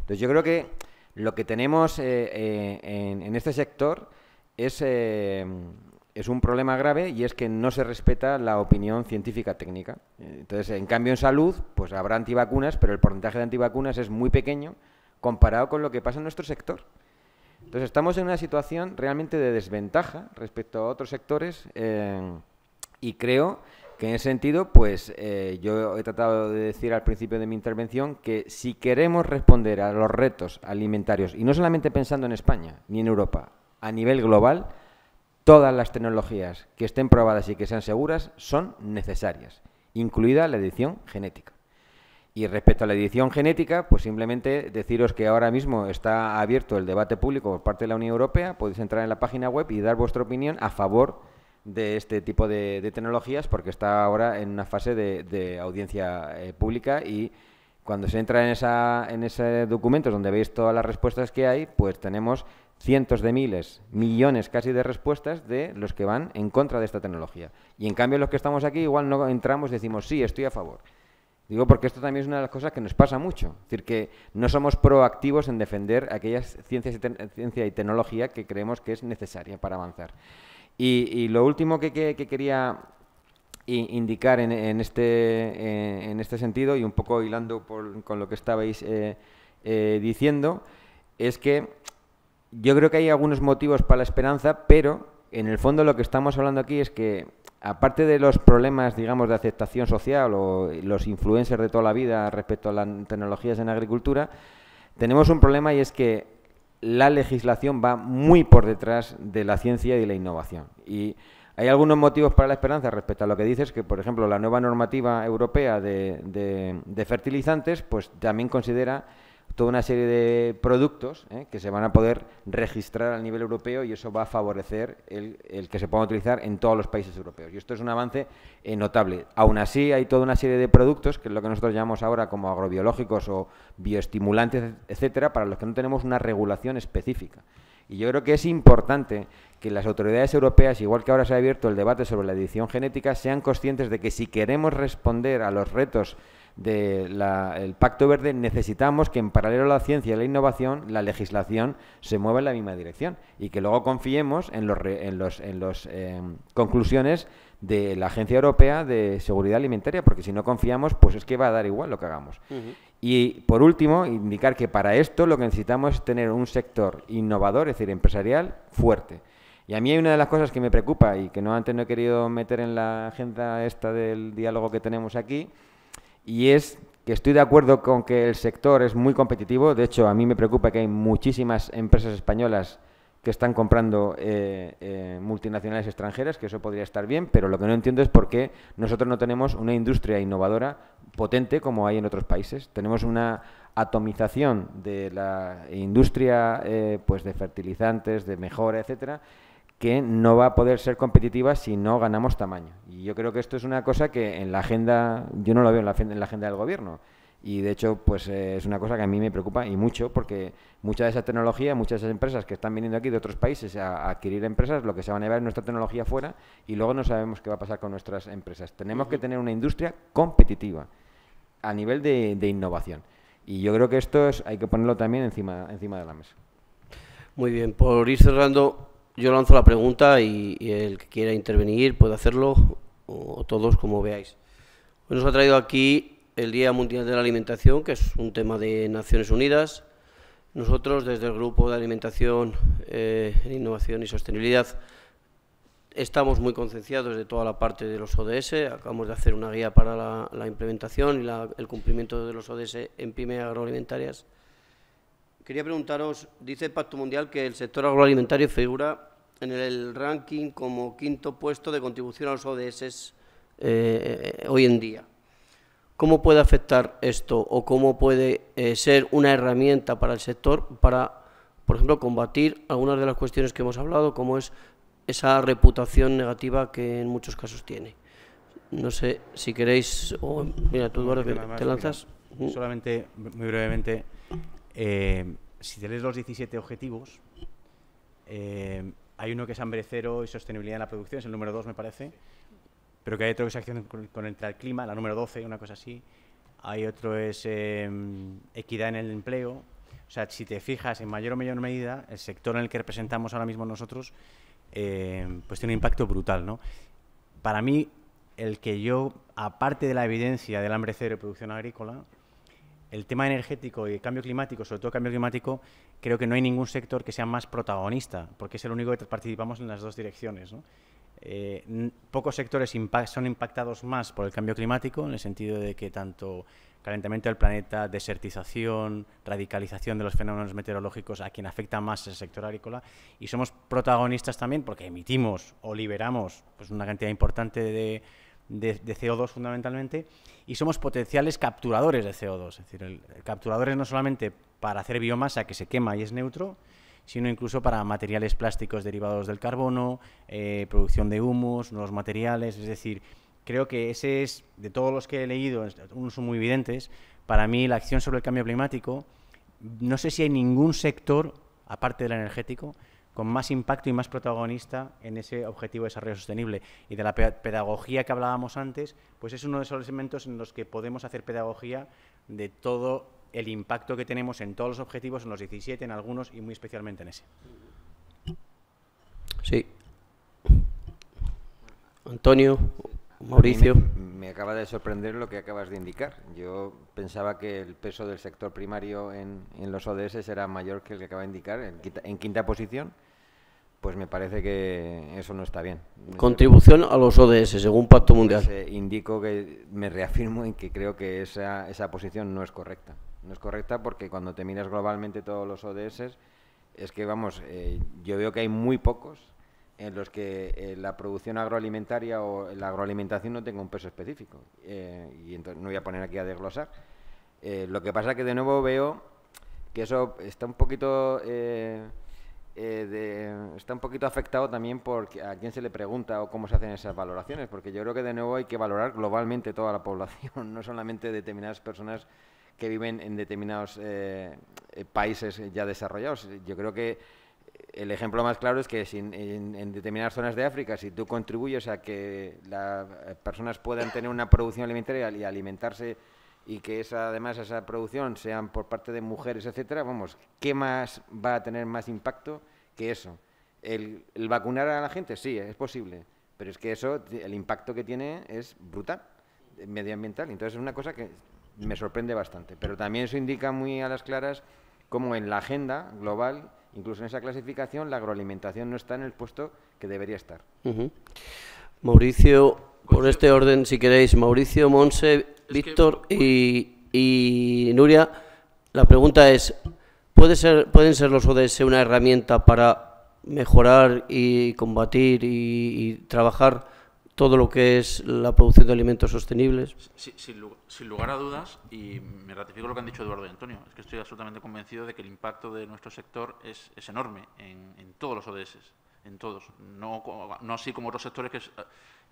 Entonces, yo creo que lo que tenemos eh, eh, en, en este sector es, eh, es un problema grave, y es que no se respeta la opinión científica técnica. Entonces, en cambio, en salud, pues habrá antivacunas, pero el porcentaje de antivacunas es muy pequeño comparado con lo que pasa en nuestro sector. Entonces, estamos en una situación realmente de desventaja respecto a otros sectores eh, y creo que en ese sentido, pues eh, yo he tratado de decir al principio de mi intervención que si queremos responder a los retos alimentarios, y no solamente pensando en España ni en Europa, a nivel global, todas las tecnologías que estén probadas y que sean seguras son necesarias, incluida la edición genética. Y respecto a la edición genética, pues simplemente deciros que ahora mismo está abierto el debate público por parte de la Unión Europea. Podéis entrar en la página web y dar vuestra opinión a favor de este tipo de, de tecnologías, porque está ahora en una fase de, de audiencia eh, pública, y cuando se entra en esa, en esos documentos donde veis todas las respuestas que hay, pues tenemos cientos de miles, millones casi de respuestas de los que van en contra de esta tecnología. Y en cambio los que estamos aquí igual no entramos y decimos sí, estoy a favor. Digo porque esto también es una de las cosas que nos pasa mucho, es decir, que no somos proactivos en defender aquellas ciencias y, te ciencia y tecnología que creemos que es necesaria para avanzar. Y, y lo último que, que, que quería indicar en, en, este, en este sentido, y un poco hilando por, con lo que estabais eh, eh, diciendo es que yo creo que hay algunos motivos para la esperanza, pero en el fondo lo que estamos hablando aquí es que, aparte de los problemas, digamos, de aceptación social o los influencers de toda la vida respecto a las tecnologías en agricultura, tenemos un problema y es que la legislación va muy por detrás de la ciencia y de la innovación. Y hay algunos motivos para la esperanza respecto a lo que dices, que, por ejemplo, la nueva normativa europea de, de, de fertilizantes, pues también considera toda una serie de productos ¿eh? que se van a poder registrar a nivel europeo, y eso va a favorecer el, el que se puedan utilizar en todos los países europeos. Y esto es un avance eh, notable. Aún así, hay toda una serie de productos, que es lo que nosotros llamamos ahora como agrobiológicos o bioestimulantes, etcétera, para los que no tenemos una regulación específica. Y yo creo que es importante que las autoridades europeas, igual que ahora se ha abierto el debate sobre la edición genética, sean conscientes de que si queremos responder a los retos del Pacto Verde, necesitamos que en paralelo a la ciencia y la innovación, la legislación se mueva en la misma dirección, y que luego confiemos en las en los, en los, eh, conclusiones de la Agencia Europea de Seguridad Alimentaria, porque si no confiamos, pues es que va a dar igual lo que hagamos. Uh-huh. Y, por último, indicar que para esto lo que necesitamos es tener un sector innovador, es decir, empresarial, fuerte. Y a mí hay una de las cosas que me preocupa y que no antes no he querido meter en la agenda esta del diálogo que tenemos aquí, y es que estoy de acuerdo con que el sector es muy competitivo. De hecho, a mí me preocupa que hay muchísimas empresas españolas que están comprando eh, eh, multinacionales extranjeras, que eso podría estar bien, pero lo que no entiendo es por qué nosotros no tenemos una industria innovadora potente como hay en otros países. Tenemos una atomización de la industria eh, pues de fertilizantes, de mejora, etcétera, que no va a poder ser competitiva si no ganamos tamaño. Y yo creo que esto es una cosa que en la agenda, yo no lo veo en la, en la agenda del Gobierno. Y de hecho, pues eh, es una cosa que a mí me preocupa y mucho, porque mucha de esa tecnología, muchas de esas empresas que están viniendo aquí de otros países a, a adquirir empresas, lo que se van a llevar es nuestra tecnología fuera y luego no sabemos qué va a pasar con nuestras empresas. Tenemos que tener una industria competitiva a nivel de, de innovación. Y yo creo que esto es, hay que ponerlo también encima, encima de la mesa. Muy bien, por ir cerrando, yo lanzo la pregunta y, y el que quiera intervenir puede hacerlo, o todos, como veáis. Nos ha traído aquí el Día Mundial de la Alimentación, que es un tema de Naciones Unidas. Nosotros, desde el Grupo de Alimentación, eh, Innovación y Sostenibilidad, estamos muy concienciados de toda la parte de los O D S. Acabamos de hacer una guía para la, la implementación y la, el cumplimiento de los O D S en pymes agroalimentarias. Quería preguntaros, dice el Pacto Mundial que el sector agroalimentario figura en el ranking como quinto puesto de contribución a los O D S eh, hoy en día. ¿Cómo puede afectar esto o cómo puede eh, ser una herramienta para el sector para, por ejemplo, combatir algunas de las cuestiones que hemos hablado, como es esa reputación negativa que en muchos casos tiene? No sé si queréis… Oh, mira, tú, Eduardo, no, ¿te lanzas? Mira, solamente, muy brevemente… Eh, si te lees los diecisiete objetivos, eh, hay uno que es hambre cero y sostenibilidad en la producción, es el número dos, me parece, pero que hay otro que es acción contra el clima, la número doce, una cosa así. Hay otro es eh, equidad en el empleo. O sea, si te fijas, en mayor o menor medida, el sector en el que representamos ahora mismo nosotros, eh, pues tiene un impacto brutal, ¿no? Para mí, el que yo, aparte de la evidencia del hambre cero y producción agrícola, el tema energético y el cambio climático, sobre todo el cambio climático, creo que no hay ningún sector que sea más protagonista, porque es el único que participamos en las dos direcciones, ¿no? Eh, pocos sectores impact- son impactados más por el cambio climático, en el sentido de que tanto calentamiento del planeta, desertización, radicalización de los fenómenos meteorológicos, a quien afecta más es el sector agrícola, y somos protagonistas también porque emitimos o liberamos pues, una cantidad importante de De, de C O dos fundamentalmente, y somos potenciales capturadores de C O dos. Es decir, el, el capturadores no solamente para hacer biomasa que se quema y es neutro, sino incluso para materiales plásticos derivados del carbono, eh, producción de humus, nuevos materiales. Es decir, creo que ese es, de todos los que he leído, unos son muy evidentes, para mí la acción sobre el cambio climático, no sé si hay ningún sector, aparte del energético, con más impacto y más protagonista en ese objetivo de desarrollo sostenible. Y de la pedagogía que hablábamos antes, pues es uno de esos elementos en los que podemos hacer pedagogía de todo el impacto que tenemos en todos los objetivos, en los diecisiete, en algunos y muy especialmente en ese. Sí. Antonio, Mauricio. me acaba de sorprender lo que acabas de indicar. Yo pensaba que el peso del sector primario en, en los O D S era mayor que el que acaba de indicar, en quinta, en quinta posición. Pues me parece que eso no está bien. Contribución a los O D S, según Pacto Mundial. Pues, eh, indico que me reafirmo en que creo que esa, esa posición no es correcta. No es correcta porque cuando te miras globalmente todos los O D S, es que, vamos, eh, yo veo que hay muy pocos en los que eh, la producción agroalimentaria o la agroalimentación no tenga un peso específico. Eh, y entonces no voy a poner aquí a desglosar. Eh, lo que pasa es que, de nuevo, veo que eso está un poquito… Eh, Eh, de, está un poquito afectado también por a quién se le pregunta o cómo se hacen esas valoraciones, porque yo creo que de nuevo hay que valorar globalmente toda la población, no solamente determinadas personas que viven en determinados eh, países ya desarrollados. Yo creo que el ejemplo más claro es que si en, en determinadas zonas de África, si tú contribuyes a que las personas puedan tener una producción alimentaria y alimentarse y que esa, además esa producción sean por parte de mujeres, etcétera, vamos, ¿qué más va a tener más impacto que eso? El, el vacunar a la gente, sí, es posible, pero es que eso, el impacto que tiene es brutal, medioambiental. Entonces, es una cosa que me sorprende bastante. Pero también eso indica muy a las claras cómo en la agenda global, incluso en esa clasificación, la agroalimentación no está en el puesto que debería estar. Uh-huh. Mauricio, por este orden, si queréis, Mauricio, Montse, Víctor y, y Nuria, la pregunta es, ¿puede ser, ¿pueden ser los O D S una herramienta para mejorar y combatir y, y trabajar todo lo que es la producción de alimentos sostenibles? Sí, sin, sin lugar a dudas, y me ratifico lo que han dicho Eduardo y Antonio, es que estoy absolutamente convencido de que el impacto de nuestro sector es, es enorme en, en todos los O D S, en todos, no, no así como otros sectores que… Es,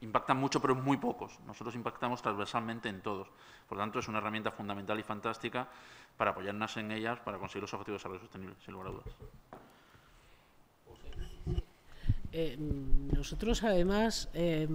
impactan mucho, pero muy pocos. Nosotros impactamos transversalmente en todos. Por tanto, es una herramienta fundamental y fantástica para apoyarnos en ellas para conseguir los objetivos de desarrollo sostenible, sin lugar a dudas. Eh, nosotros, además, eh,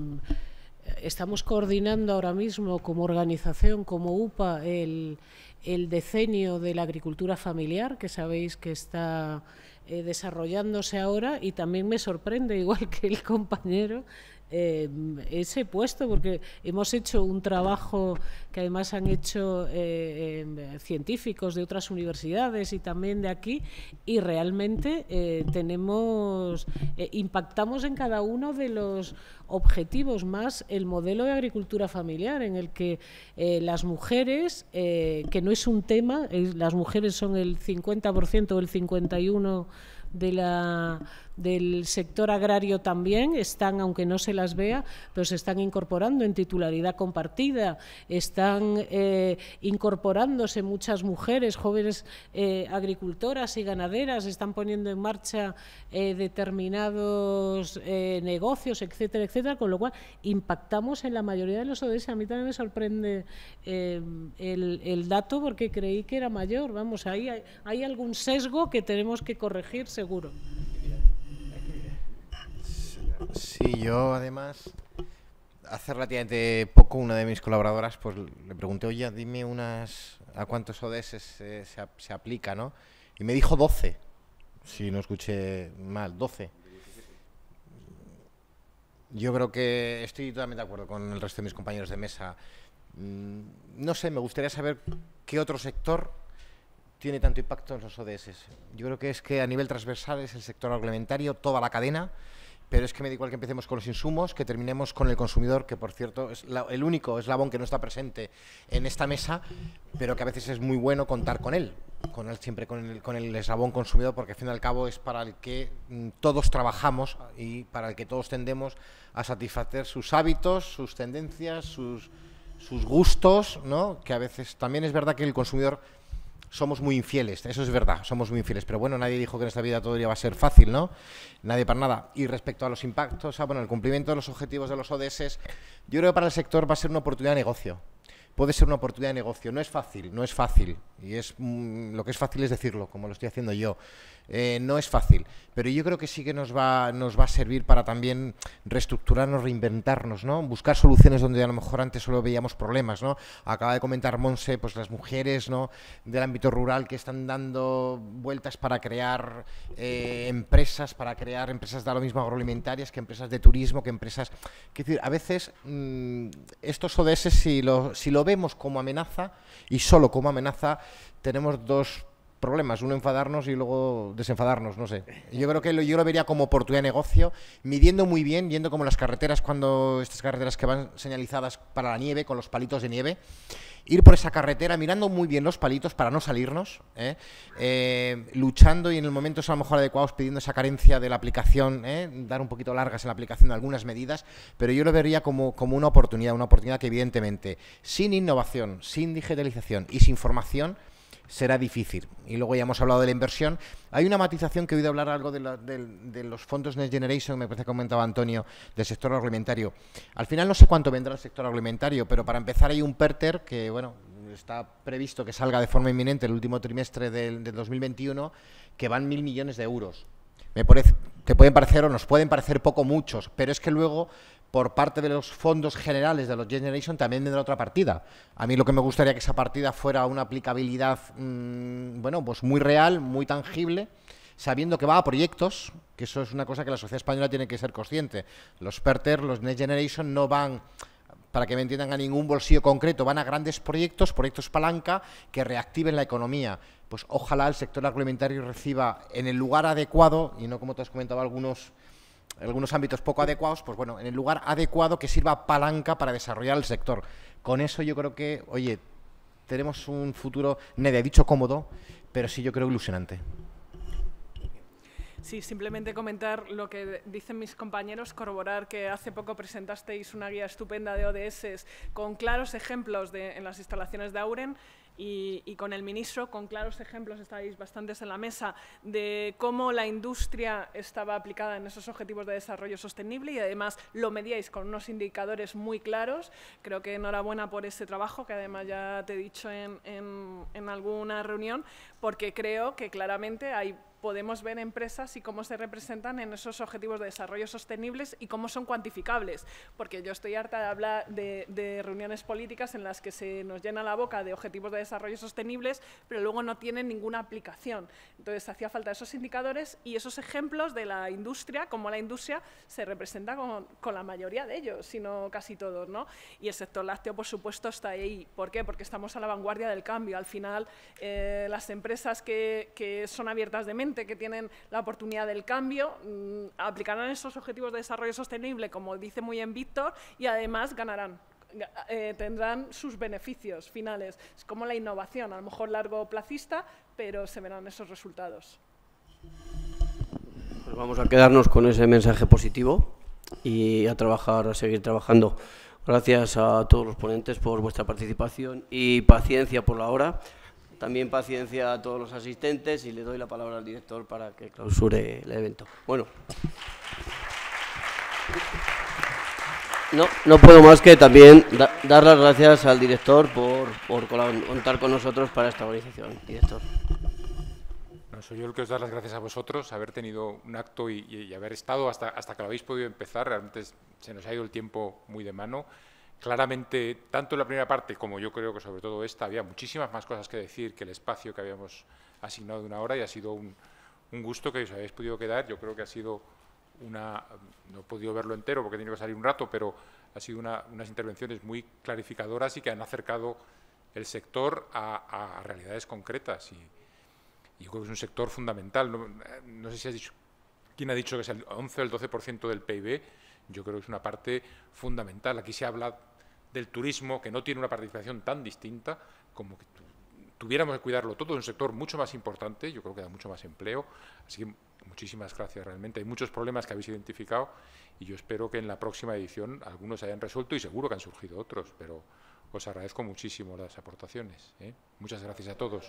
estamos coordinando ahora mismo como organización, como U P A, el, el decenio de la agricultura familiar, que sabéis que está eh, desarrollándose ahora, y también me sorprende, igual que el compañero, Eh, ese puesto, porque hemos hecho un trabajo que además han hecho eh, eh, científicos de otras universidades y también de aquí, y realmente eh, tenemos eh, impactamos en cada uno de los objetivos, más el modelo de agricultura familiar en el que eh, las mujeres, eh, que no es un tema, eh, las mujeres son el cincuenta por ciento o el cincuenta y uno por ciento de la, del sector agrario también, están, aunque no se las vea, pero se están incorporando en titularidad compartida, están eh, incorporándose muchas mujeres, jóvenes eh, agricultoras y ganaderas, están poniendo en marcha eh, determinados eh, negocios, etcétera, etcétera, con lo cual impactamos en la mayoría de los O D S. A mí también me sorprende eh, el, el dato porque creí que era mayor, vamos, ahí hay, hay algún sesgo que tenemos que corregir, seguro. Sí, yo además, hace relativamente poco una de mis colaboradoras pues le pregunté, oye, dime unas, a cuántos O D S se, se, se aplica, ¿no? Y me dijo doce, si no escuché mal, doce. Yo creo que estoy totalmente de acuerdo con el resto de mis compañeros de mesa. No sé, me gustaría saber qué otro sector tiene tanto impacto en los O D S. Yo creo que es que a nivel transversal es el sector agroalimentario, toda la cadena, pero es que me da igual que empecemos con los insumos, que terminemos con el consumidor, que por cierto es la, el único eslabón que no está presente en esta mesa, pero que a veces es muy bueno contar con él, con él siempre con el, con el eslabón consumidor, porque al fin y al cabo es para el que todos trabajamos y para el que todos tendemos a satisfacer sus hábitos, sus tendencias, sus, sus gustos, ¿no? Que a veces también es verdad que el consumidor… Somos muy infieles, eso es verdad, somos muy infieles, pero bueno, nadie dijo que en esta vida todo iba a ser fácil, ¿no? Nadie para nada. Y respecto a los impactos, a, bueno, el cumplimiento de los objetivos de los O D S, yo creo que para el sector va a ser una oportunidad de negocio. puede ser una oportunidad de negocio. No es fácil, no es fácil. Y es mmm, lo que es fácil es decirlo, como lo estoy haciendo yo. Eh, no es fácil, pero yo creo que sí que nos va, nos va a servir para también reestructurarnos, reinventarnos, ¿no? Buscar soluciones donde a lo mejor antes solo veíamos problemas, ¿no? Acaba de comentar Montse, pues las mujeres, ¿no?, del ámbito rural que están dando vueltas para crear eh, empresas, para crear empresas de lo mismo agroalimentarias, que empresas de turismo, que empresas... Es decir, a veces mmm, estos O D S, si lo, si lo vemos como amenaza y solo como amenaza, tenemos dos problemas, uno enfadarnos y luego desenfadarnos, no sé. Yo creo que lo, yo lo vería como oportunidad de negocio, midiendo muy bien, viendo como las carreteras, cuando estas carreteras que van señalizadas para la nieve, con los palitos de nieve, ir por esa carretera, mirando muy bien los palitos para no salirnos, ¿eh? Eh, luchando y en el momento a lo mejor adecuados, pidiendo esa carencia de la aplicación, ¿eh?, dar un poquito largas en la aplicación de algunas medidas, pero yo lo vería como, como una oportunidad, una oportunidad que evidentemente sin innovación, sin digitalización y sin formación será difícil. Y luego ya hemos hablado de la inversión. Hay una matización que he oído hablar algo de, la, de, de los fondos Next Generation, me parece que comentaba Antonio, del sector agroalimentario. Al final no sé cuánto vendrá el sector agroalimentario, pero para empezar hay un PERTE que, bueno, está previsto que salga de forma inminente el último trimestre del, del dos mil veintiuno, que van mil millones de euros. Me parece, te pueden parecer o nos pueden parecer poco muchos, pero es que luego, por parte de los fondos generales de los Generation, también vendrá otra partida. A mí lo que me gustaría que esa partida fuera una aplicabilidad, mmm, bueno, pues muy real, muy tangible, sabiendo que va a proyectos, que eso es una cosa que la sociedad española tiene que ser consciente. Los PERTER, los Next Generation, no van, para que me entiendan, a ningún bolsillo concreto, van a grandes proyectos, proyectos palanca, que reactiven la economía. Pues ojalá el sector agroalimentario reciba en el lugar adecuado, y no como te has comentado algunos... algunos ámbitos poco adecuados, pues bueno, en el lugar adecuado que sirva palanca para desarrollar el sector. Con eso yo creo que, oye, tenemos un futuro, nadie ha dicho cómodo, pero sí yo creo ilusionante. Sí, simplemente comentar lo que dicen mis compañeros, corroborar que hace poco presentasteis una guía estupenda de O D S con claros ejemplos de, en las instalaciones de Auren, Y, y con el ministro, con claros ejemplos, estáis bastantes en la mesa, de cómo la industria estaba aplicada en esos objetivos de desarrollo sostenible y, además, lo medíais con unos indicadores muy claros. Creo que enhorabuena por ese trabajo, que además ya te he dicho en, en, en alguna reunión, porque creo que claramente hay... podemos ver empresas y cómo se representan en esos objetivos de desarrollo sostenibles y cómo son cuantificables, porque yo estoy harta de hablar de, de reuniones políticas en las que se nos llena la boca de objetivos de desarrollo sostenibles, pero luego no tienen ninguna aplicación. Entonces, hacía falta esos indicadores y esos ejemplos de la industria, cómo la industria se representa con, con la mayoría de ellos, sino casi todos, ¿no? Y el sector lácteo, por supuesto, está ahí. ¿Por qué? Porque estamos a la vanguardia del cambio. Al final, eh, las empresas que, que son abiertas de mente, que tienen la oportunidad del cambio, mmm, aplicarán esos objetivos de desarrollo sostenible, como dice muy bien Víctor, y además ganarán, eh, tendrán sus beneficios finales. Es como la innovación, a lo mejor largo plazista, pero se verán esos resultados. Pues vamos a quedarnos con ese mensaje positivo y a trabajar, a seguir trabajando. Gracias a todos los ponentes por vuestra participación y paciencia por la hora. También paciencia a todos los asistentes y le doy la palabra al director para que clausure el evento. Bueno, no, no puedo más que también da, dar las gracias al director por, por contar con nosotros para esta organización. Director. Bueno, soy yo el que os da las gracias a vosotros, haber tenido un acto y, y haber estado hasta, hasta que lo habéis podido empezar. Realmente se nos ha ido el tiempo muy de mano. Claramente, tanto en la primera parte como yo creo que sobre todo esta, había muchísimas más cosas que decir que el espacio que habíamos asignado de una hora, y ha sido un, un gusto que os habéis podido quedar. Yo creo que ha sido una… no he podido verlo entero porque he tenido que salir un rato, pero ha sido una, unas intervenciones muy clarificadoras y que han acercado el sector a, a realidades concretas. Y, y yo creo que es un sector fundamental. No, no sé si has dicho, quién ha dicho que es el once o el doce por ciento del P I B. Yo creo que es una parte fundamental. Aquí se habla del turismo, que no tiene una participación tan distinta, como que tu, tuviéramos que cuidarlo todo. Es un sector mucho más importante, yo creo que da mucho más empleo. Así que muchísimas gracias realmente. Hay muchos problemas que habéis identificado y yo espero que en la próxima edición algunos se hayan resuelto y seguro que han surgido otros, pero os agradezco muchísimo las aportaciones, ¿eh? Muchas gracias a todos.